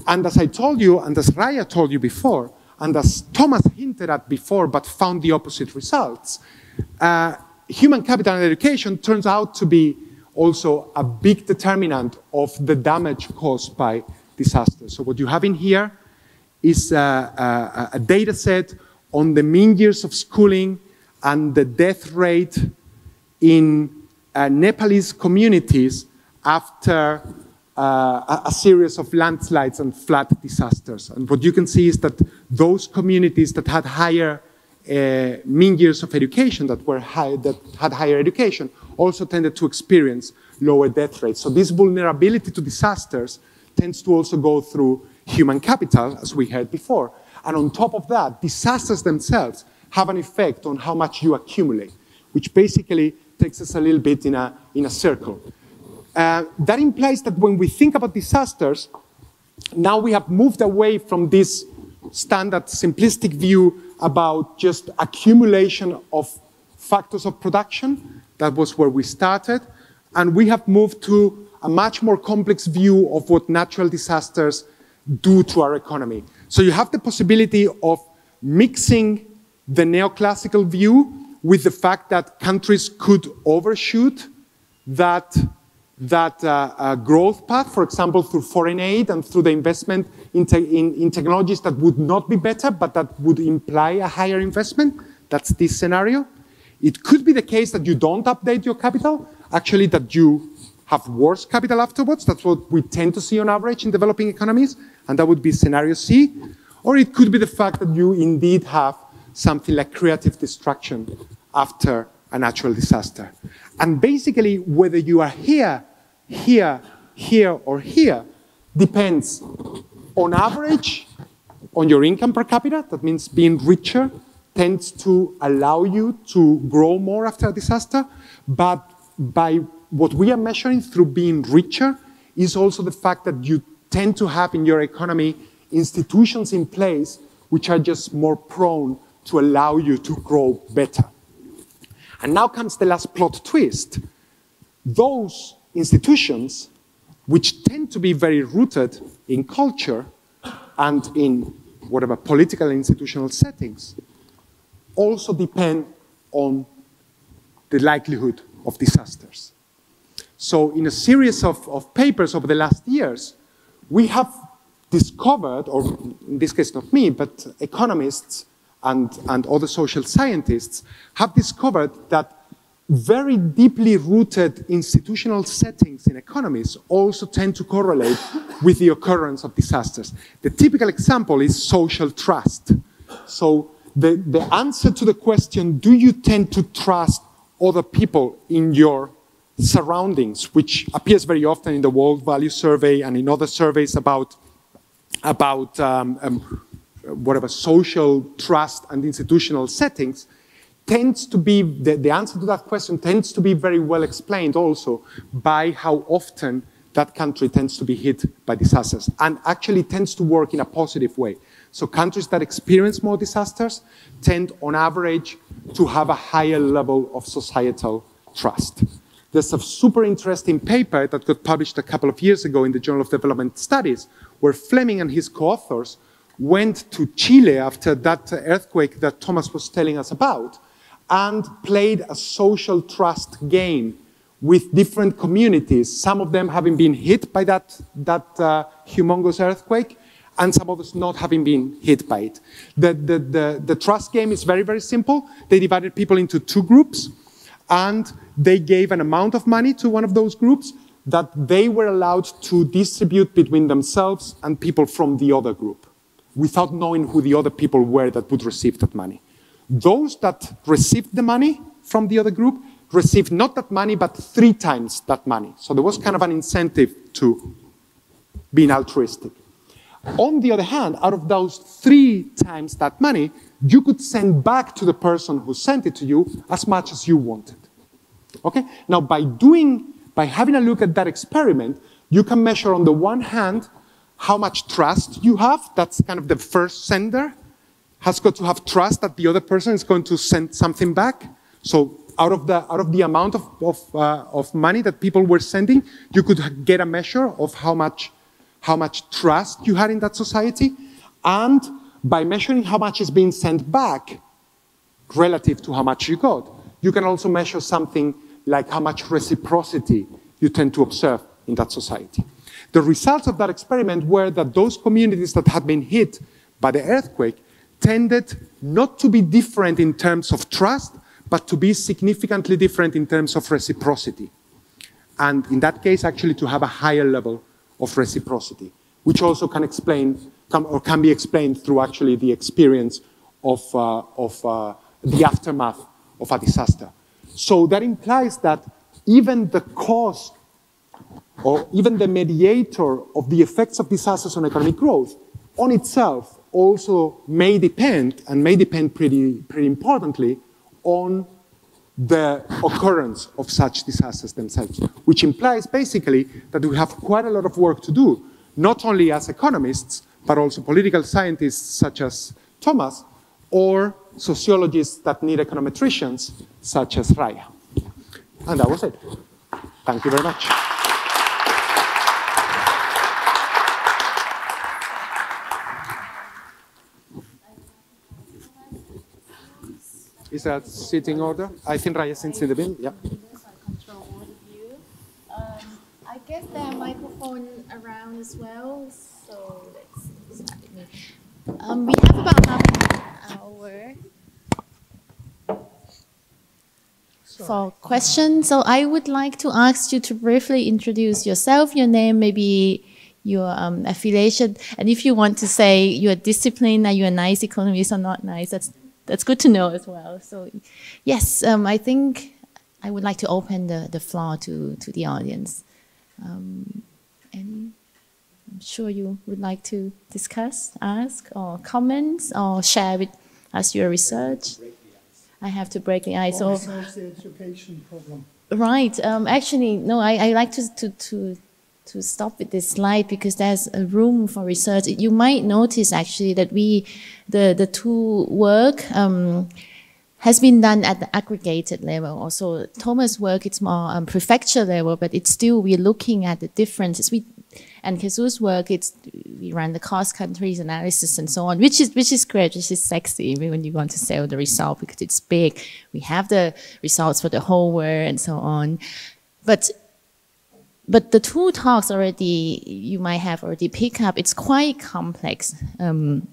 And as I told you, and as Raya told you before, and as Thomas hinted at before, but found the opposite results, uh, human capital and education turns out to be also a big determinant of the damage caused by disasters. So what you have in here is a, a, a data set on the mean years of schooling and the death rate in Uh, Nepalese communities after uh, a, a series of landslides and flood disasters. And what you can see is that those communities that had higher uh, mean years of education, that were high, that had higher education, also tended to experience lower death rates. So this vulnerability to disasters tends to also go through human capital, as we heard before. And on top of that, disasters themselves have an effect on how much you accumulate, which basically takes us a little bit in a, in a circle. Uh, that implies that when we think about disasters, now we have moved away from this standard simplistic view about just accumulation of factors of production. That was where we started. And we have moved to a much more complex view of what natural disasters do to our economy. So you have the possibility of mixing the neoclassical view with the fact that countries could overshoot that, that uh, uh, growth path, for example, through foreign aid and through the investment in, te in, in technologies that would not be better, but that would imply a higher investment. That's this scenario. It could be the case that you don't update your capital, actually that you have worse capital afterwards. That's what we tend to see on average in developing economies, and that would be scenario C. Or it could be the fact that you indeed have something like creative destruction after a natural disaster. And basically, whether you are here, here, here, or here, depends on average on your income per capita. That means being richer tends to allow you to grow more after a disaster. But by what we are measuring through being richer is also the fact that you tend to have in your economy institutions in place which are just more prone to allow you to grow better. And now comes the last plot twist. Those institutions, which tend to be very rooted in culture and in whatever political institutional settings, also depend on the likelihood of disasters. So in a series of, of papers over the last years, we have discovered, or in this case not me, but economists And, and other social scientists have discovered that very deeply rooted institutional settings in economies also tend to correlate with the occurrence of disasters. The typical example is social trust. So the, the answer to the question, do you tend to trust other people in your surroundings, which appears very often in the World Value Survey and in other surveys about about um, um, whatever social trust and institutional settings tends to be, the, the answer to that question tends to be very well explained also by how often that country tends to be hit by disasters, and actually tends to work in a positive way. So countries that experience more disasters tend on average to have a higher level of societal trust. There's a super interesting paper that got published a couple of years ago in the Journal of Development Studies, where Fleming and his co-authors went to Chile after that earthquake that Thomas was telling us about, and played a social trust game with different communities, some of them having been hit by that, that uh, humongous earthquake, and some others not having been hit by it. The, the, the, the trust game is very, very simple. They divided people into two groups, and they gave an amount of money to one of those groups that they were allowed to distribute between themselves and people from the other group, without knowing who the other people were that would receive that money. Those that received the money from the other group received not that money, but three times that money. So there was kind of an incentive to being altruistic. On the other hand, out of those three times that money, you could send back to the person who sent it to you as much as you wanted. Okay? Now, by doing, by having a look at that experiment, you can measure on the one hand how much trust you have. That's kind of the first sender has got to have trust that the other person is going to send something back. So out of the, out of the amount of, of, uh, of money that people were sending, you could get a measure of how much, how much trust you had in that society. And by measuring how much is being sent back relative to how much you got, you can also measure something like how much reciprocity you tend to observe in that society. The results of that experiment were that those communities that had been hit by the earthquake tended not to be different in terms of trust, but to be significantly different in terms of reciprocity. And in that case, actually to have a higher level of reciprocity, which also can explain, can, or can be explained through actually the experience of, uh, of uh, the aftermath of a disaster. So that implies that even the cause or even the mediator of the effects of disasters on economic growth on itself also may depend, and may depend pretty, pretty importantly, on the occurrence of such disasters themselves, which implies basically that we have quite a lot of work to do, not only as economists, but also political scientists such as Thomas, or sociologists that need econometricians such as Raya. And that was it. Thank you very much. Is that sitting order? I think Raya sits in the bin. Yeah. Um, I guess there are microphones around as well, so let's start. Um, we have about half an hour for questions. So I would like to ask you to briefly introduce yourself, your name, maybe your um, affiliation, and if you want to say your discipline, are you a nice economist or not nice? That's That's good to know as well. So, yes, um, I think I would like to open the, the floor to, to the audience. Um, and I'm sure you would like to discuss, ask, or comment, or share with us your research. I have to break the ice. Or research the education problem. Right. Um, actually, no, I, I like to, to, to, to stop with this slide because there's a room for research. You might notice actually that we, the, the two work um, has been done at the aggregated level. Also Thomas' work, it's more um, prefecture level, but it's still, we're looking at the differences. We, and Jesus' work, it's, we run the cross countries analysis and so on, which is, which is great, which is sexy when you want to sell the result because it's big. We have the results for the whole world and so on. But But the two talks already, you might have already picked up, it's quite complex um,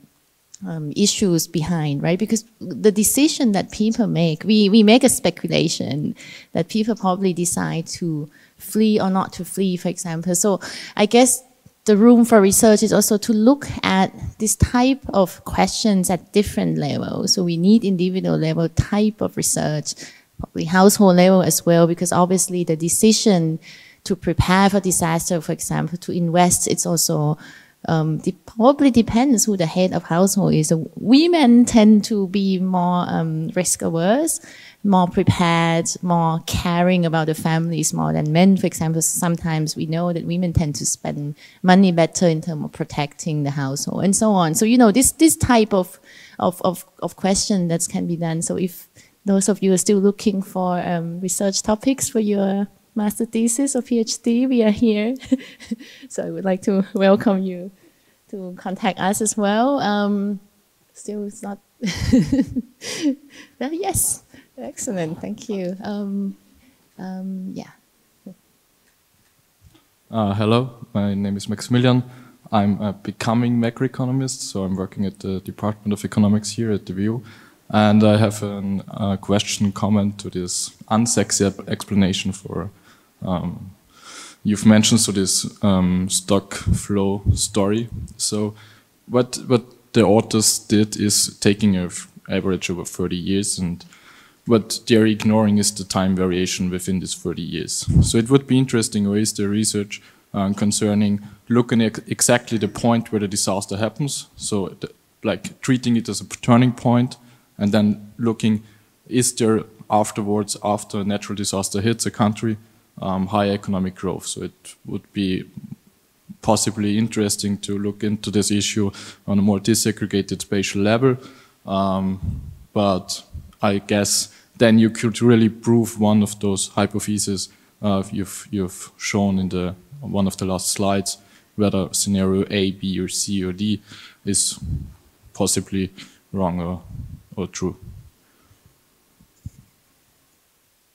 um, issues behind, right? Because the decision that people make, we, we make a speculation that people probably decide to flee or not to flee, for example. So I guess the room for research is also to look at this type of questions at different levels. So we need individual level type of research, probably household level as well, because obviously the decision to prepare for disaster, for example, to invest, it's also um, de probably depends who the head of household is. So women tend to be more um, risk averse, more prepared, more caring about the families more than men. For example, sometimes we know that women tend to spend money better in terms of protecting the household and so on. So, you know, this, this type of, of, of, of question that can be done. So if those of you are still looking for um, research topics for your master thesis or PhD, we are here. So I would like to welcome you to contact us as well. Um, still it's not, well, yes. Excellent, thank you. Um, um, yeah. Uh, hello, my name is Maximilian. I'm a becoming macroeconomist, so I'm working at the Department of Economics here at the V U. And I have a uh, question, comment to this unsexy explanation for, um, you've mentioned, so this um, stock flow story. So what, what the authors did is taking an average over thirty years, and what they're ignoring is the time variation within these thirty years. So it would be interesting, or is there research um, concerning looking at exactly the point where the disaster happens? So the, like treating it as a turning point, and then looking, is there afterwards, after a natural disaster hits a country, um, high economic growth? So it would be possibly interesting to look into this issue on a more disaggregated spatial level, um, but I guess then you could really prove one of those hypotheses uh, you've, you've shown in the, one of the last slides, whether scenario A, B, or C, or D is possibly wrong or, or true.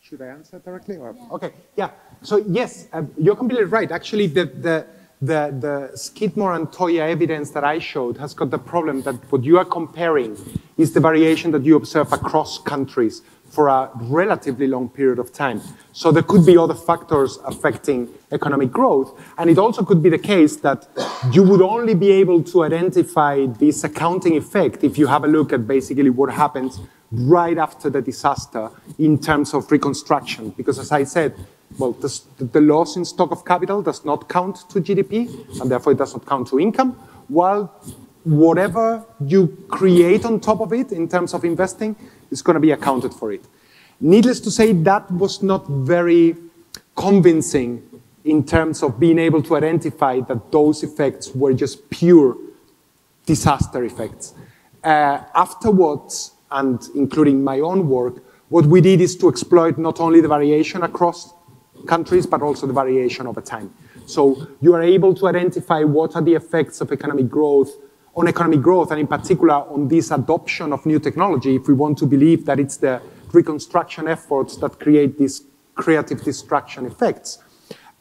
Should I answer directly? Or? Yeah. Okay, yeah. So yes, uh, you're completely right. Actually, the, the, the, the Skidmore and Toya evidence that I showed has got the problem that what you are comparing is the variation that you observe across countries for a relatively long period of time. So there could be other factors affecting economic growth, and it also could be the case that you would only be able to identify this accounting effect if you have a look at basically what happens right after the disaster in terms of reconstruction, because as I said, well, the, the loss in stock of capital does not count to G D P, and therefore it does not count to income, while whatever you create on top of it in terms of investing is going to be accounted for it. Needless to say, that was not very convincing in terms of being able to identify that those effects were just pure disaster effects. Uh, afterwards, and including my own work, what we did is to exploit not only the variation across countries, but also the variation over time. So you are able to identify what are the effects of economic growth on economic growth, and in particular on this adoption of new technology, if we want to believe that it's the reconstruction efforts that create these creative destruction effects.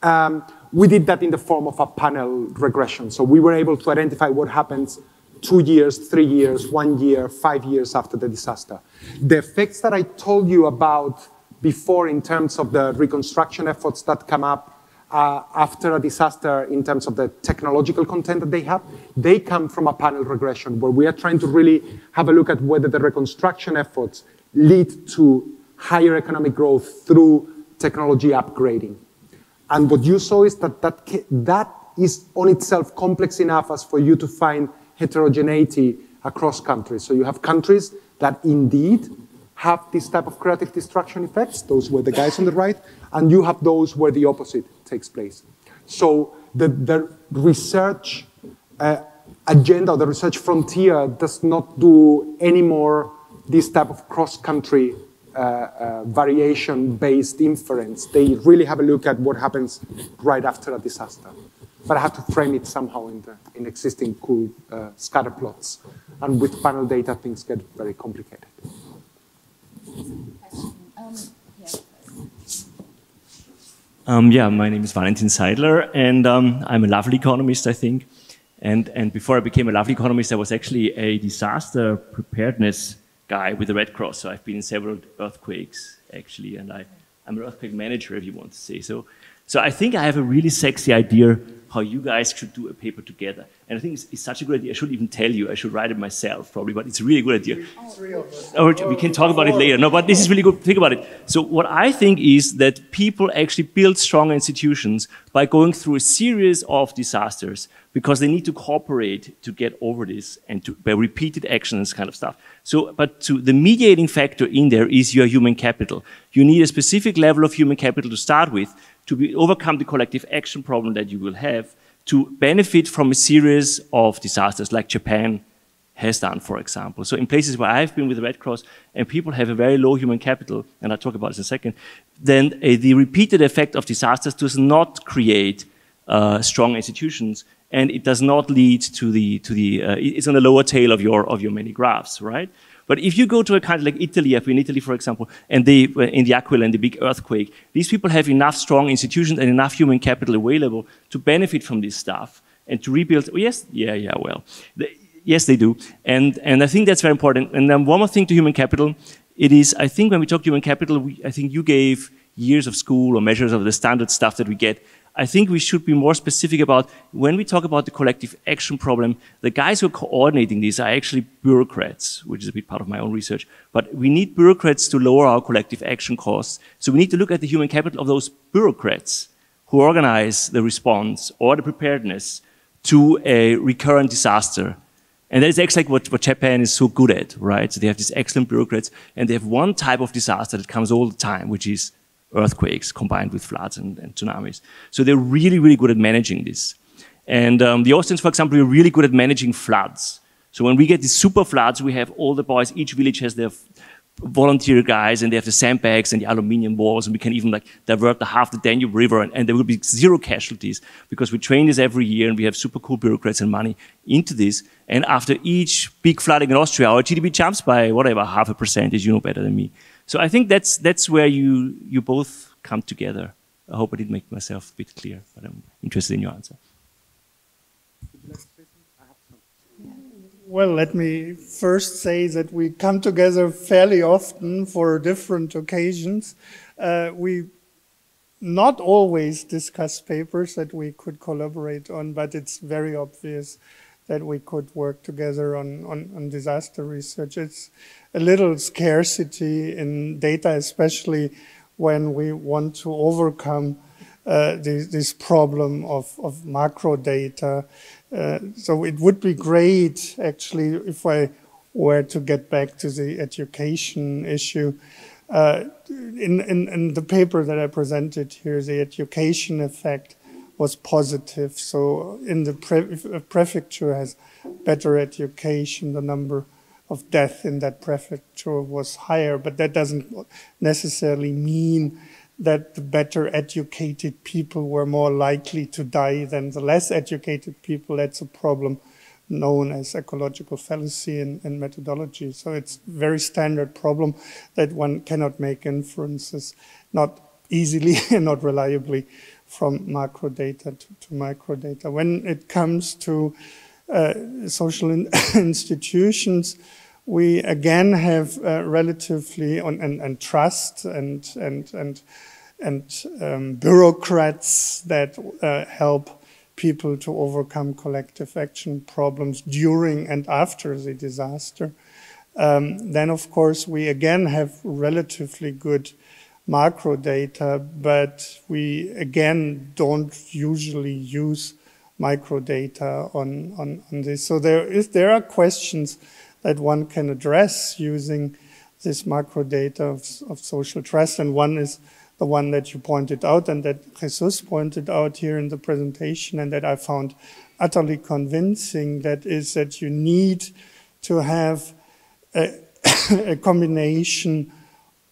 Um, we did that in the form of a panel regression. So we were able to identify what happens two years, three years, one year, five years after the disaster. The effects that I told you about before in terms of the reconstruction efforts that come up Uh, after a disaster in terms of the technological content that they have, they come from a panel regression where we are trying to really have a look at whether the reconstruction efforts lead to higher economic growth through technology upgrading. And what you saw is that that, that is on itself complex enough as for you to find heterogeneity across countries. So you have countries that indeed have this type of creative destruction effects, those were the guys on the right, and you have those where the opposite takes place. So the, the research uh, agenda, the research frontier does not do any more this type of cross-country uh, uh, variation-based inference. They really have a look at what happens right after a disaster. But I have to frame it somehow in, the, in existing cool uh, scatter plots. And with panel data, things get very complicated. Um, yeah, my name is Valentin Seidler, and um, I'm a lovely economist, I think. And, and before I became a lovely economist, I was actually a disaster preparedness guy with the Red Cross. So I've been in several earthquakes, actually, and I, I'm an earthquake manager, if you want to say so. So I think I have a really sexy idea how you guys should do a paper together. And I think it's, it's such a good idea. I should even tell you. I should write it myself, probably. But it's a really good idea. Three of us. Or we can talk about it later. No, but this is really good. Think about it. So what I think is that people actually build stronger institutions by going through a series of disasters because they need to cooperate to get over this and to, by repeated action and this kind of stuff. So, but to, the mediating factor in there is your human capital. You need a specific level of human capital to start with to be, overcome the collective action problem that you will have, to benefit from a series of disasters like Japan has done, for example. So in places where I've been with the Red Cross and people have a very low human capital, and I'll talk about this in a second, then uh, the repeated effect of disasters does not create uh, strong institutions, and it does not lead to the, to the uh, it's on the lower tail of your, of your many graphs, right? But if you go to a country like Italy, I've been in Italy, for example, and they, in the Aquila and the big earthquake, these people have enough strong institutions and enough human capital available to benefit from this stuff and to rebuild. Oh, yes, yeah, yeah, well, the, yes, they do. And, and I think that's very important. And then one more thing to human capital. It is, I think when we talk human capital, we, I think you gave years of school or measures of the standard stuff that we get. I think we should be more specific about when we talk about the collective action problem, the guys who are coordinating these are actually bureaucrats, which is a bit part of my own research. But we need bureaucrats to lower our collective action costs. So we need to look at the human capital of those bureaucrats who organize the response or the preparedness to a recurrent disaster. And that is exactly what, what Japan is so good at, right? So they have these excellent bureaucrats, and they have one type of disaster that comes all the time, which is earthquakes combined with floods and, and tsunamis. So they're really, really good at managing this. And um, the Austrians, for example, are really good at managing floods. So when we get these super floods, we have all the boys, each village has their volunteer guys, and they have the sandbags and the aluminium walls, and we can even like divert the half the Danube River, and, and there will be zero casualties because we train this every year, and we have super cool bureaucrats and money into this. And after each big flooding in Austria, our G D P jumps by whatever, half a percentage, you know better than me. So I think that's, that's where you, you both come together. I hope I did make myself a bit clear, but I'm interested in your answer. Well, let me first say that we come together fairly often for different occasions. Uh, we not always discuss papers that we could collaborate on, but it's very obvious that we could work together on, on, on disaster research. It's a little scarcity in data, especially when we want to overcome uh, this, this problem of, of macro data. Uh, so it would be great, actually, if I were to get back to the education issue. Uh, in, in, in the paper that I presented here, the education effect was positive. So in the pre if a prefecture has better education, the number of death in that prefecture was higher, but that doesn't necessarily mean that the better educated people were more likely to die than the less educated people. That's a problem known as ecological fallacy in, in methodology. So it's a very standard problem that one cannot make inferences, not easily and not reliably, from macro data to, to micro data. When it comes to uh, social in institutions, we again have uh, relatively on, and, and trust and and and and um, bureaucrats that uh, help people to overcome collective action problems during and after the disaster. Um, then, of course, we again have relatively good macro data, but we again don't usually use micro data on on, on this. So there is there are questions that one can address using this macro data of, of social trust. And one is the one that you pointed out and that Jesus pointed out here in the presentation and that I found utterly convincing, that is that you need to have a, a combination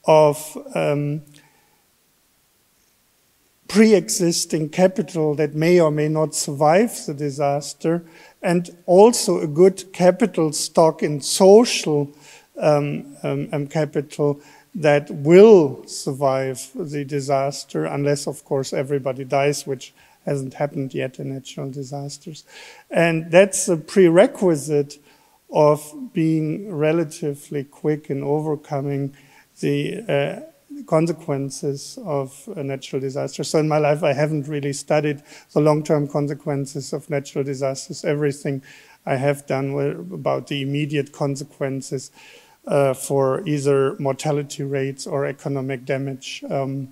of um, pre-existing capital that may or may not survive the disaster, and also a good capital stock in social um, um, um, capital that will survive the disaster, unless, of course, everybody dies, which hasn't happened yet in natural disasters. And that's a prerequisite of being relatively quick in overcoming the uh, consequences of a natural disaster. So in my life, I haven't really studied the long-term consequences of natural disasters. Everything I have done were about the immediate consequences uh, for either mortality rates or economic damage. Um,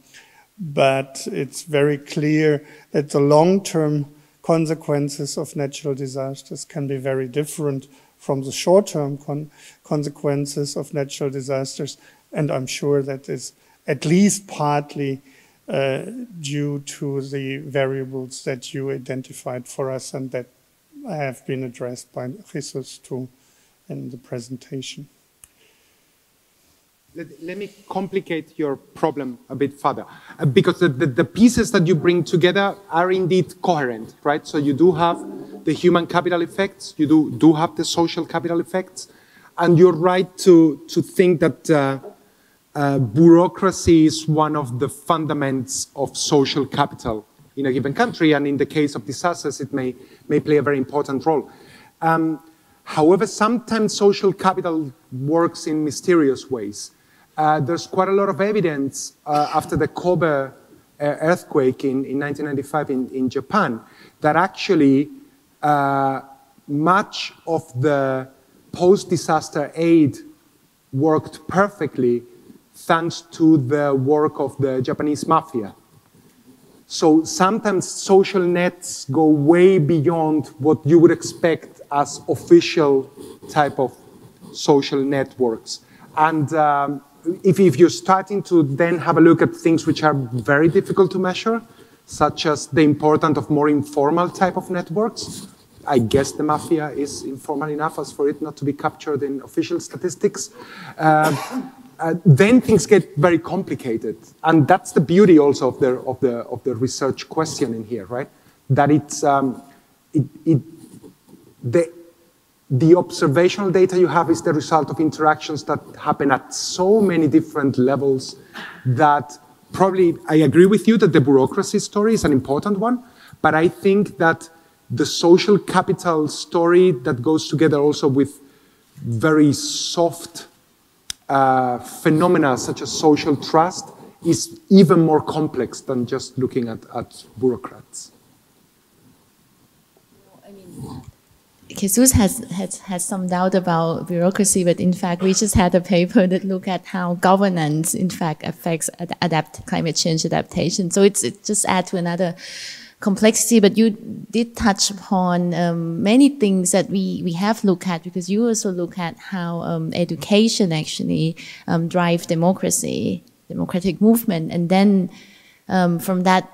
but it's very clear that the long-term consequences of natural disasters can be very different from the short-term con consequences of natural disasters. And I'm sure that is at least partly uh, due to the variables that you identified for us and that have been addressed by Jesus too in the presentation. Let, let me complicate your problem a bit further, uh, because the, the, the pieces that you bring together are indeed coherent, right? So you do have the human capital effects, you do, do have the social capital effects, and you're right to, to think that uh, uh, bureaucracy is one of the fundaments of social capital in a given country, and in the case of disasters, it may, may play a very important role. Um, however, sometimes social capital works in mysterious ways. Uh, there's quite a lot of evidence uh, after the Kobe earthquake in, in nineteen ninety-five in, in Japan that actually uh, much of the post-disaster aid worked perfectly thanks to the work of the Japanese mafia. So sometimes social nets go way beyond what you would expect as official type of social networks. And um, if, if you're starting to then have a look at things which are very difficult to measure, such as the importance of more informal type of networks, I guess the mafia is informal enough as for it not to be captured in official statistics, uh, uh, then things get very complicated. And that's the beauty also of the, of the, of the research question in here, right? That it's, um, it, it, the, the observational data you have is the result of interactions that happen at so many different levels that probably, I agree with you that the bureaucracy story is an important one, but I think that the social capital story that goes together also with very soft uh, phenomena such as social trust is even more complex than just looking at, at bureaucrats. I mean, Jesus has, has, has some doubt about bureaucracy, but in fact, we just had a paper that looked at how governance, in fact, affects ad adapt climate change adaptation. So it's, it just adds to another complexity, but you did touch upon um, many things that we, we have looked at, because you also look at how um, education actually um, drives democracy, democratic movement. And then um, from that,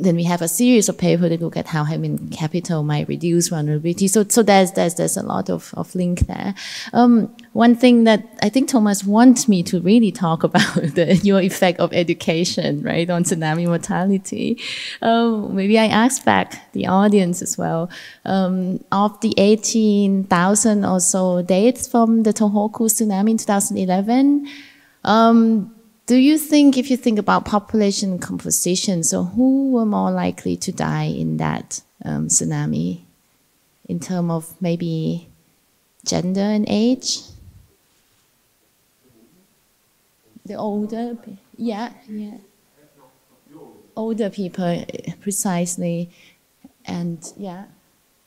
then we have a series of papers that look at how human capital might reduce vulnerability. So, so there's, there's, there's a lot of, of link there. Um, one thing that I think Thomas wants me to really talk about, the, your effect of education, right, on tsunami mortality. Um, maybe I ask back the audience as well. Um, of the eighteen thousand or so deaths from the Tohoku tsunami in two thousand eleven, um, do you think, if you think about population composition, so who were more likely to die in that um, tsunami in terms of maybe gender and age? The older, yeah, yeah. Older people, precisely, and yeah.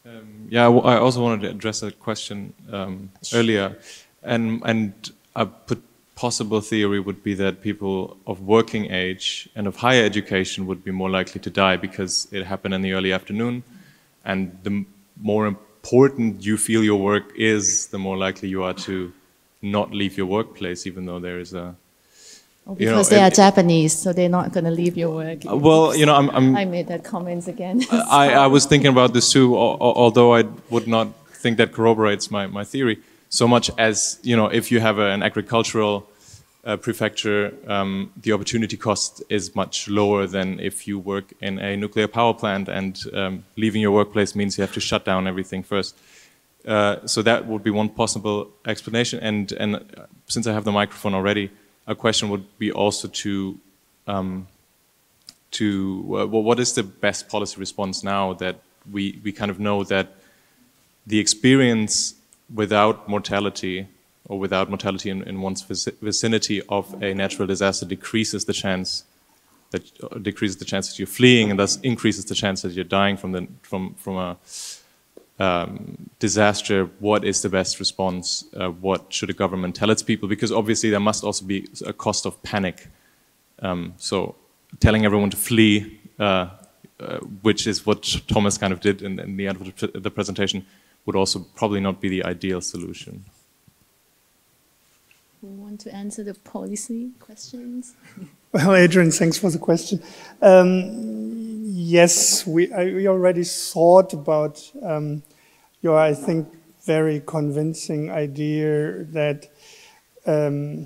Um, yeah, I also wanted to address that question um, earlier, and, and I put possible theory would be that people of working age and of higher education would be more likely to die because it happened in the early afternoon, and the more important you feel your work is, the more likely you are to not leave your workplace, even though there is a... Oh, because you know, they it, are Japanese, so they're not going to leave your work. Uh, well, you know, I'm, I'm, I made that comments again. So. I, I was thinking about this too, although I would not think that corroborates my, my theory. So much as, you know, if you have a, an agricultural uh, prefecture, um, the opportunity cost is much lower than if you work in a nuclear power plant, and um, leaving your workplace means you have to shut down everything first. Uh, so that would be one possible explanation. And, and since I have the microphone already, a question would be also to, um, to uh, well, what is the best policy response now that we, we kind of know that the experience without mortality or without mortality in, in one's vicinity of a natural disaster decreases the chance that uh, decreases the chance that you're fleeing, and thus increases the chance that you're dying from the from from a um, disaster. What is the best response? Uh, what should a government tell its people? Because obviously there must also be a cost of panic. Um, so telling everyone to flee, uh, uh, which is what Thomas kind of did in, in the end of the presentation, would also probably not be the ideal solution. We want to answer the policy questions. Well, Adrian, thanks for the question. Um, yes, we, I, we already thought about um, your, I think, very convincing idea that um,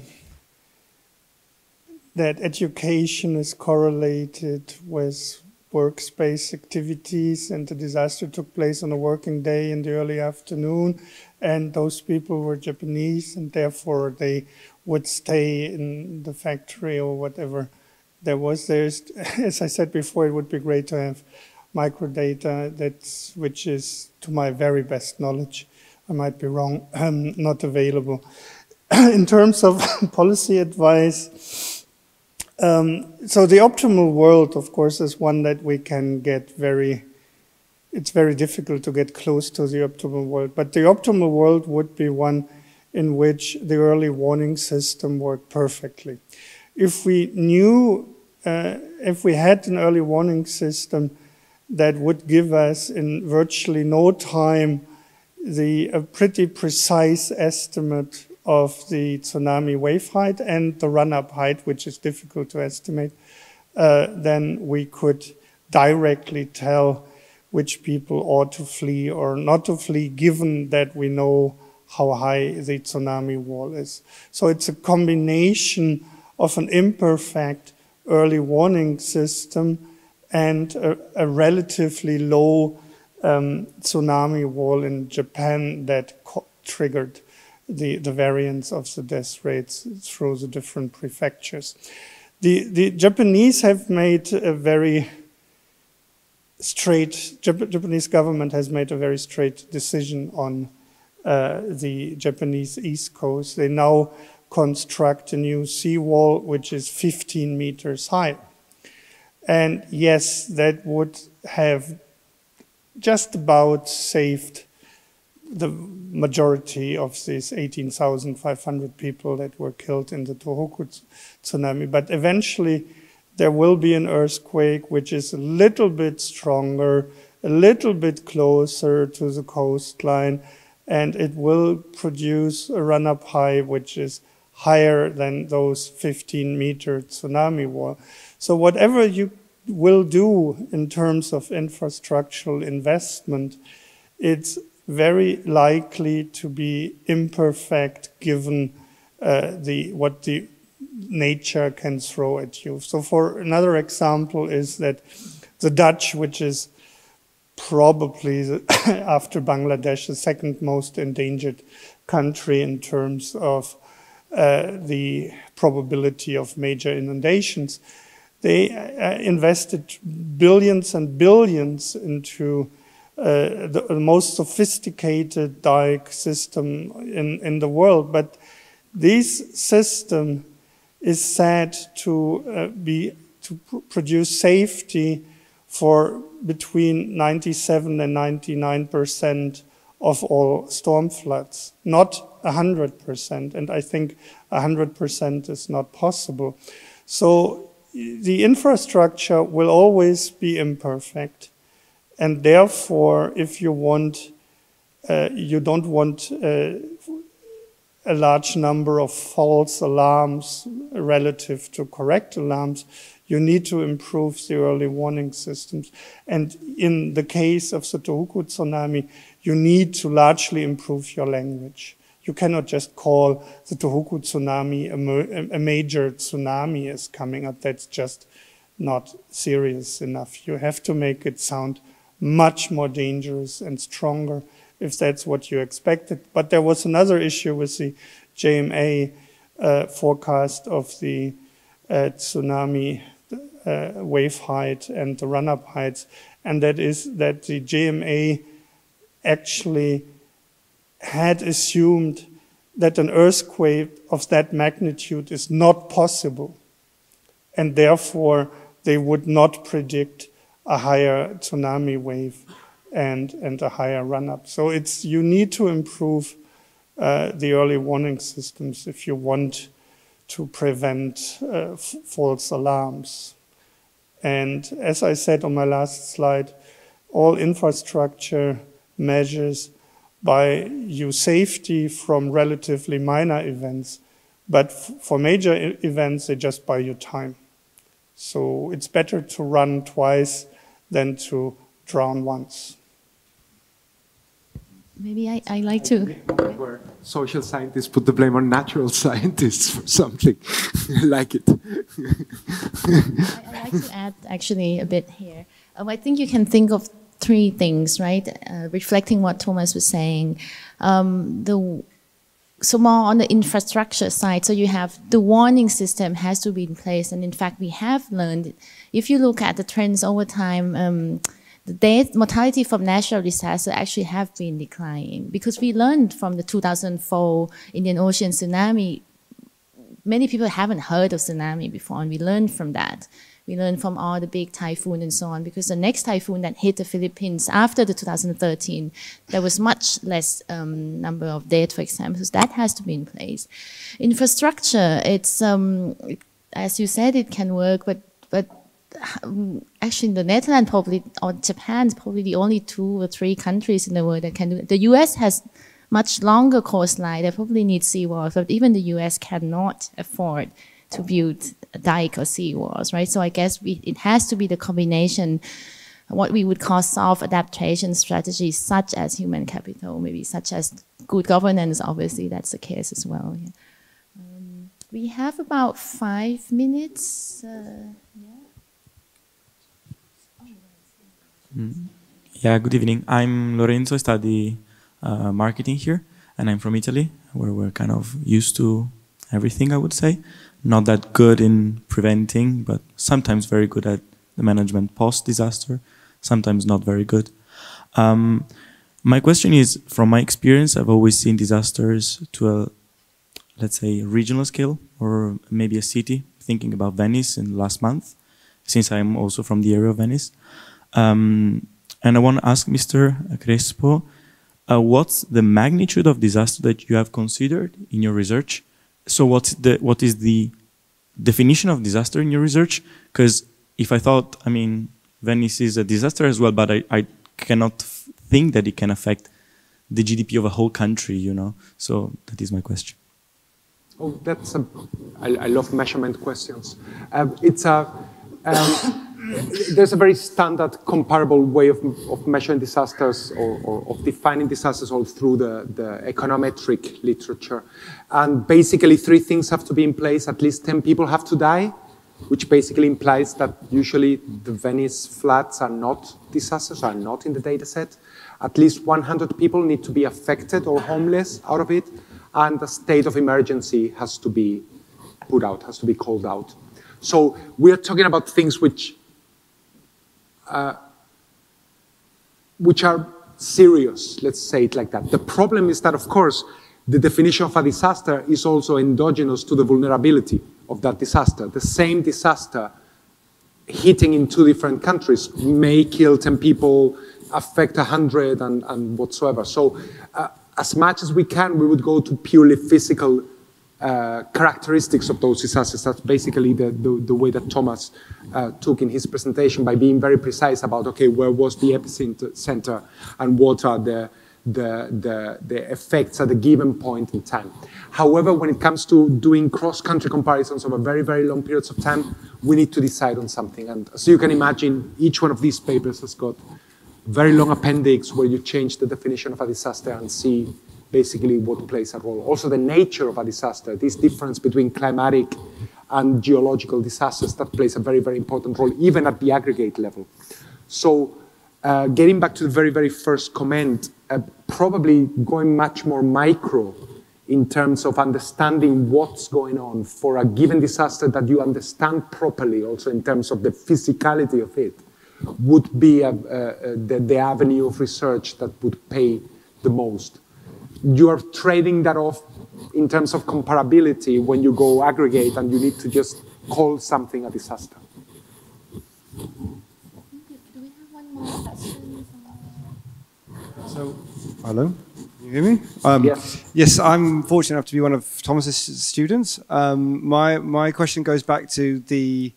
that education is correlated with workspace activities, and the disaster took place on a working day in the early afternoon, and those people were Japanese, and therefore they would stay in the factory or whatever there was. There's, as I said before, it would be great to have microdata, that's, which is, to my very best knowledge, I might be wrong, um, not available. In terms of policy advice, Um, so the optimal world, of course, is one that we can get very, it's very difficult to get close to the optimal world, but the optimal world would be one in which the early warning system worked perfectly. If we knew, uh, if we had an early warning system that would give us in virtually no time the a pretty precise estimate of the tsunami wave height and the run-up height, which is difficult to estimate, uh, then we could directly tell which people ought to flee or not to flee, given that we know how high the tsunami wall is. So it's a combination of an imperfect early warning system and a, a relatively low um, tsunami wall in Japan that co- triggered The, the variance of the death rates through the different prefectures. The, the Japanese have made a very straight, Jap- Japanese government has made a very straight decision on uh, the Japanese East Coast. They now construct a new seawall, which is fifteen meters high. And yes, that would have just about saved the majority of these eighteen thousand five hundred people that were killed in the Tohoku tsunami. But eventually there will be an earthquake which is a little bit stronger, a little bit closer to the coastline, and it will produce a run-up high which is higher than those fifteen meter tsunami wall. So whatever you will do in terms of infrastructural investment, it's very likely to be imperfect given uh, the what the nature can throw at you. So for another example is that the Dutch, which is probably the, after Bangladesh, the second most endangered country in terms of uh, the probability of major inundations, they uh, invested billions and billions into Uh, the, the most sophisticated dike system in, in the world. But this system is said to uh, be to pr produce safety for between ninety-seven and ninety-nine percent of all storm floods, not one hundred percent. And I think one hundred percent is not possible. So the infrastructure will always be imperfect. And therefore, if you want, uh, you don't want uh, a large number of false alarms relative to correct alarms, you need to improve the early warning systems. And in the case of the Tohoku tsunami, you need to largely improve your language. You cannot just call the Tohoku tsunami a, a major tsunami is coming up. That's just not serious enough. You have to make it sound much more dangerous and stronger if that's what you expected. But there was another issue with the J M A uh, forecast of the uh, tsunami uh, wave height and the run-up heights, and that is that the J M A actually had assumed that an earthquake of that magnitude is not possible, and therefore they would not predict a higher tsunami wave and, and a higher run-up. So it's, you need to improve uh, the early warning systems if you want to prevent uh, f false alarms. And as I said on my last slide, all infrastructure measures by you safety from relatively minor events, but f for major I events, they just buy you time. So it's better to run twice than to drown once. Maybe I, I like to. Where social scientists put the blame on natural scientists for something. I like it. I, I like to add actually a bit here. Um, I think you can think of three things, right? Uh, reflecting what Thomas was saying. Um, the So more on the infrastructure side, so you have the warning system has to be in place, and in fact we have learned, if you look at the trends over time, um, the death mortality from natural disaster actually have been declining, because we learned from the two thousand four Indian Ocean tsunami. Many people haven't heard of tsunami before, and we learned from that. We learned from all the big typhoon and so on, because the next typhoon that hit the Philippines after the two thousand thirteen, there was much less um, number of dead, for example. So that has to be in place. Infrastructure, it's, um, as you said, it can work, but, but um, actually the Netherlands probably, or Japan is probably the only two or three countries in the world that can do it. The U S has much longer coastline. They probably need seawalls, but even the U S cannot afford to build a dike or seawalls, right? So I guess we, it has to be the combination, what we would call soft adaptation strategies, such as human capital, maybe such as good governance. Obviously, that's the case as well. Yeah. Um, we have about five minutes. Uh, yeah. Mm. Yeah. Good evening. I'm Lorenzo. I study uh, marketing here, and I'm from Italy, where we're kind of used to everything, I would say. Not that good in preventing, but sometimes very good at the management post-disaster, sometimes not very good. Um, my question is, from my experience, I've always seen disasters to a, let's say, a regional scale, or maybe a city, thinking about Venice in the last month, since I'm also from the area of Venice. Um, and I want to ask Mister Crespo, uh, what's the magnitude of disaster that you have considered in your research? So what's the, what is the definition of disaster in your research? Because if I thought, I mean, Venice is a disaster as well, but I, I cannot think that it can affect the G D P of a whole country, you know? So that is my question. Oh, that's a, I, I love measurement questions. Um, it's a, um, there's a very standard comparable way of, of measuring disasters, or, or of defining disasters, all through the, the econometric literature. And basically three things have to be in place. At least ten people have to die, which basically implies that usually the Venice floods are not disasters, are not in the data set. At least one hundred people need to be affected or homeless out of it. And the state of emergency has to be put out, has to be called out. So we're talking about things which, uh, which are serious, let's say it like that. The problem is that, of course, the definition of a disaster is also endogenous to the vulnerability of that disaster. The same disaster hitting in two different countries may kill ten people, affect one hundred and, and whatsoever. So uh, as much as we can, we would go to purely physical uh, characteristics of those disasters. That's basically the, the, the way that Thomas uh, took in his presentation, by being very precise about, okay, where was the epicenter and what are the The, the, the effects at a given point in time. However, when it comes to doing cross-country comparisons over very, very long periods of time, we need to decide on something. And so you can imagine, each one of these papers has got a very long appendix where you change the definition of a disaster and see basically what plays a role. Also the nature of a disaster, this difference between climatic and geological disasters, that plays a very, very important role, even at the aggregate level. So uh, getting back to the very, very first comment, Uh, probably going much more micro in terms of understanding what's going on for a given disaster that you understand properly, also in terms of the physicality of it, would be a, uh, uh, the, the avenue of research that would pay the most. You are trading that off in terms of comparability when you go aggregate and you need to just call something a disaster. Do we have one more question? So, hello, can you hear me? Um, yes. Yes, I'm fortunate enough to be one of Thomas's students. Um, my, my question goes back to the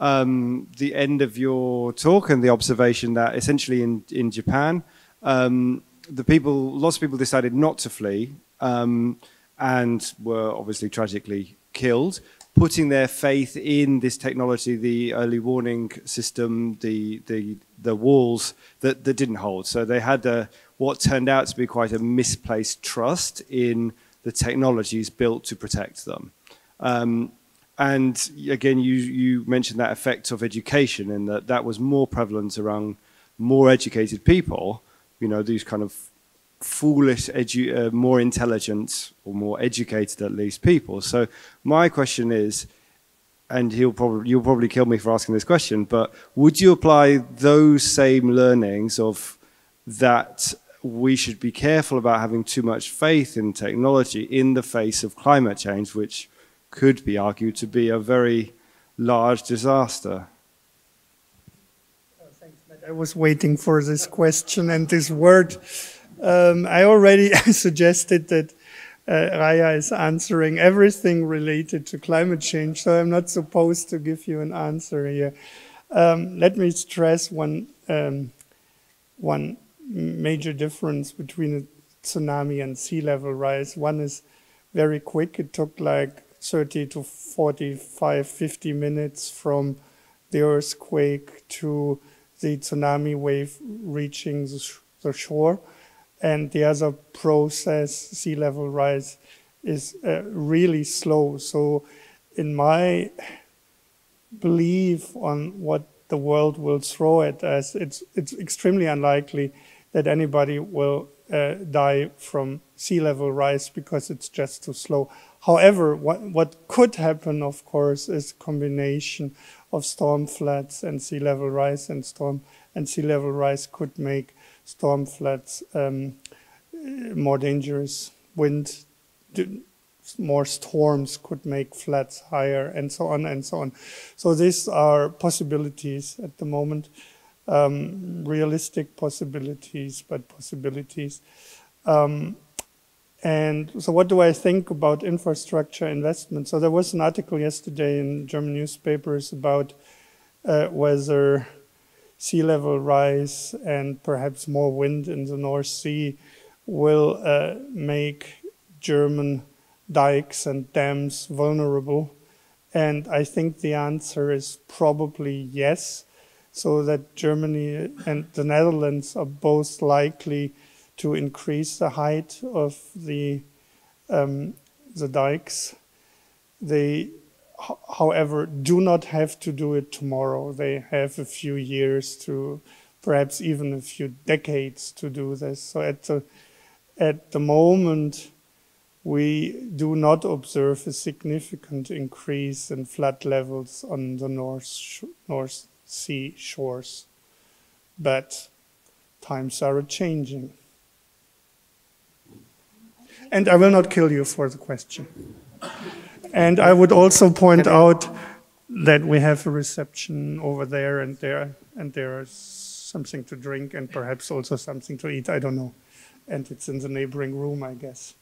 um, the end of your talk and the observation that essentially in, in Japan, um, the people, lots of people decided not to flee um, and were obviously tragically killed, putting their faith in this technology, the early warning system, the the, the walls that, that didn't hold. So they had a, what turned out to be quite a misplaced trust in the technologies built to protect them. Um, and again, you, you mentioned that effect of education and that that was more prevalent around more educated people, you know, these kind of foolish, edu uh, more intelligent or more educated at least people. So my question is, and he'll probably, you'll probably kill me for asking this question, but would you apply those same learnings of that we should be careful about having too much faith in technology in the face of climate change, which could be argued to be a very large disaster? Oh, thanks, Matt. I was waiting for this question and this word. Um, I already suggested that uh, Raya is answering everything related to climate change, so I'm not supposed to give you an answer here. Um, let me stress one, um, one major difference between a tsunami and sea level rise. One is very quick. It took like thirty to forty-five, fifty minutes from the earthquake to the tsunami wave reaching the, sh the shore. And the other process, sea level rise, is uh, really slow. So in my belief on what the world will throw at us, it's, it's extremely unlikely that anybody will uh, die from sea level rise because it's just too slow. However, what, what could happen, of course, is a combination of storm floods and sea level rise, and storm and sea level rise could make storm floods um, more dangerous, wind, more storms could make floods higher, and so on and so on. So these are possibilities at the moment, um, realistic possibilities, but possibilities. Um, and so what do I think about infrastructure investment? So there was an article yesterday in German newspapers about uh, whether sea level rise and perhaps more wind in the North Sea will uh, make German dikes and dams vulnerable. And I think the answer is probably yes, so that Germany and the Netherlands are both likely to increase the height of the, um, the dikes. They, however, do not have to do it tomorrow. They have a few years to, perhaps even a few decades to do this. So at the, at the moment, we do not observe a significant increase in flood levels on the North, sh North Sea shores. But times are changing. And I will not kill you for the question. And I would also point out that we have a reception over there, and there, and there is something to drink and perhaps also something to eat, I don't know. And it's in the neighboring room, I guess.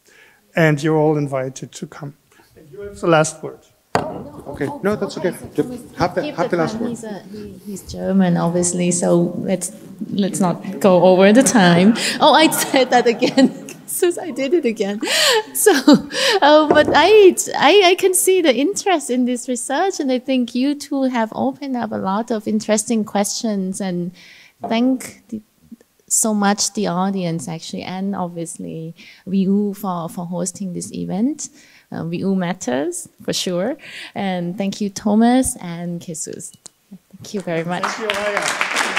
And you're all invited to come. And you have the last word. Oh, no. Okay, oh, no, that's okay. okay. So have the, have the last word. He's, a, he, he's German, obviously, so let's, let's not go over the time. Oh, I said that again. Since I did it again. So, uh, but I, I, I can see the interest in this research, and I think you two have opened up a lot of interesting questions, and thank the, so much the audience actually, and obviously V U for, for hosting this event. Uh, V U matters for sure. And thank you, Thomas and Jesus. Thank you very much. Thank you, Raya.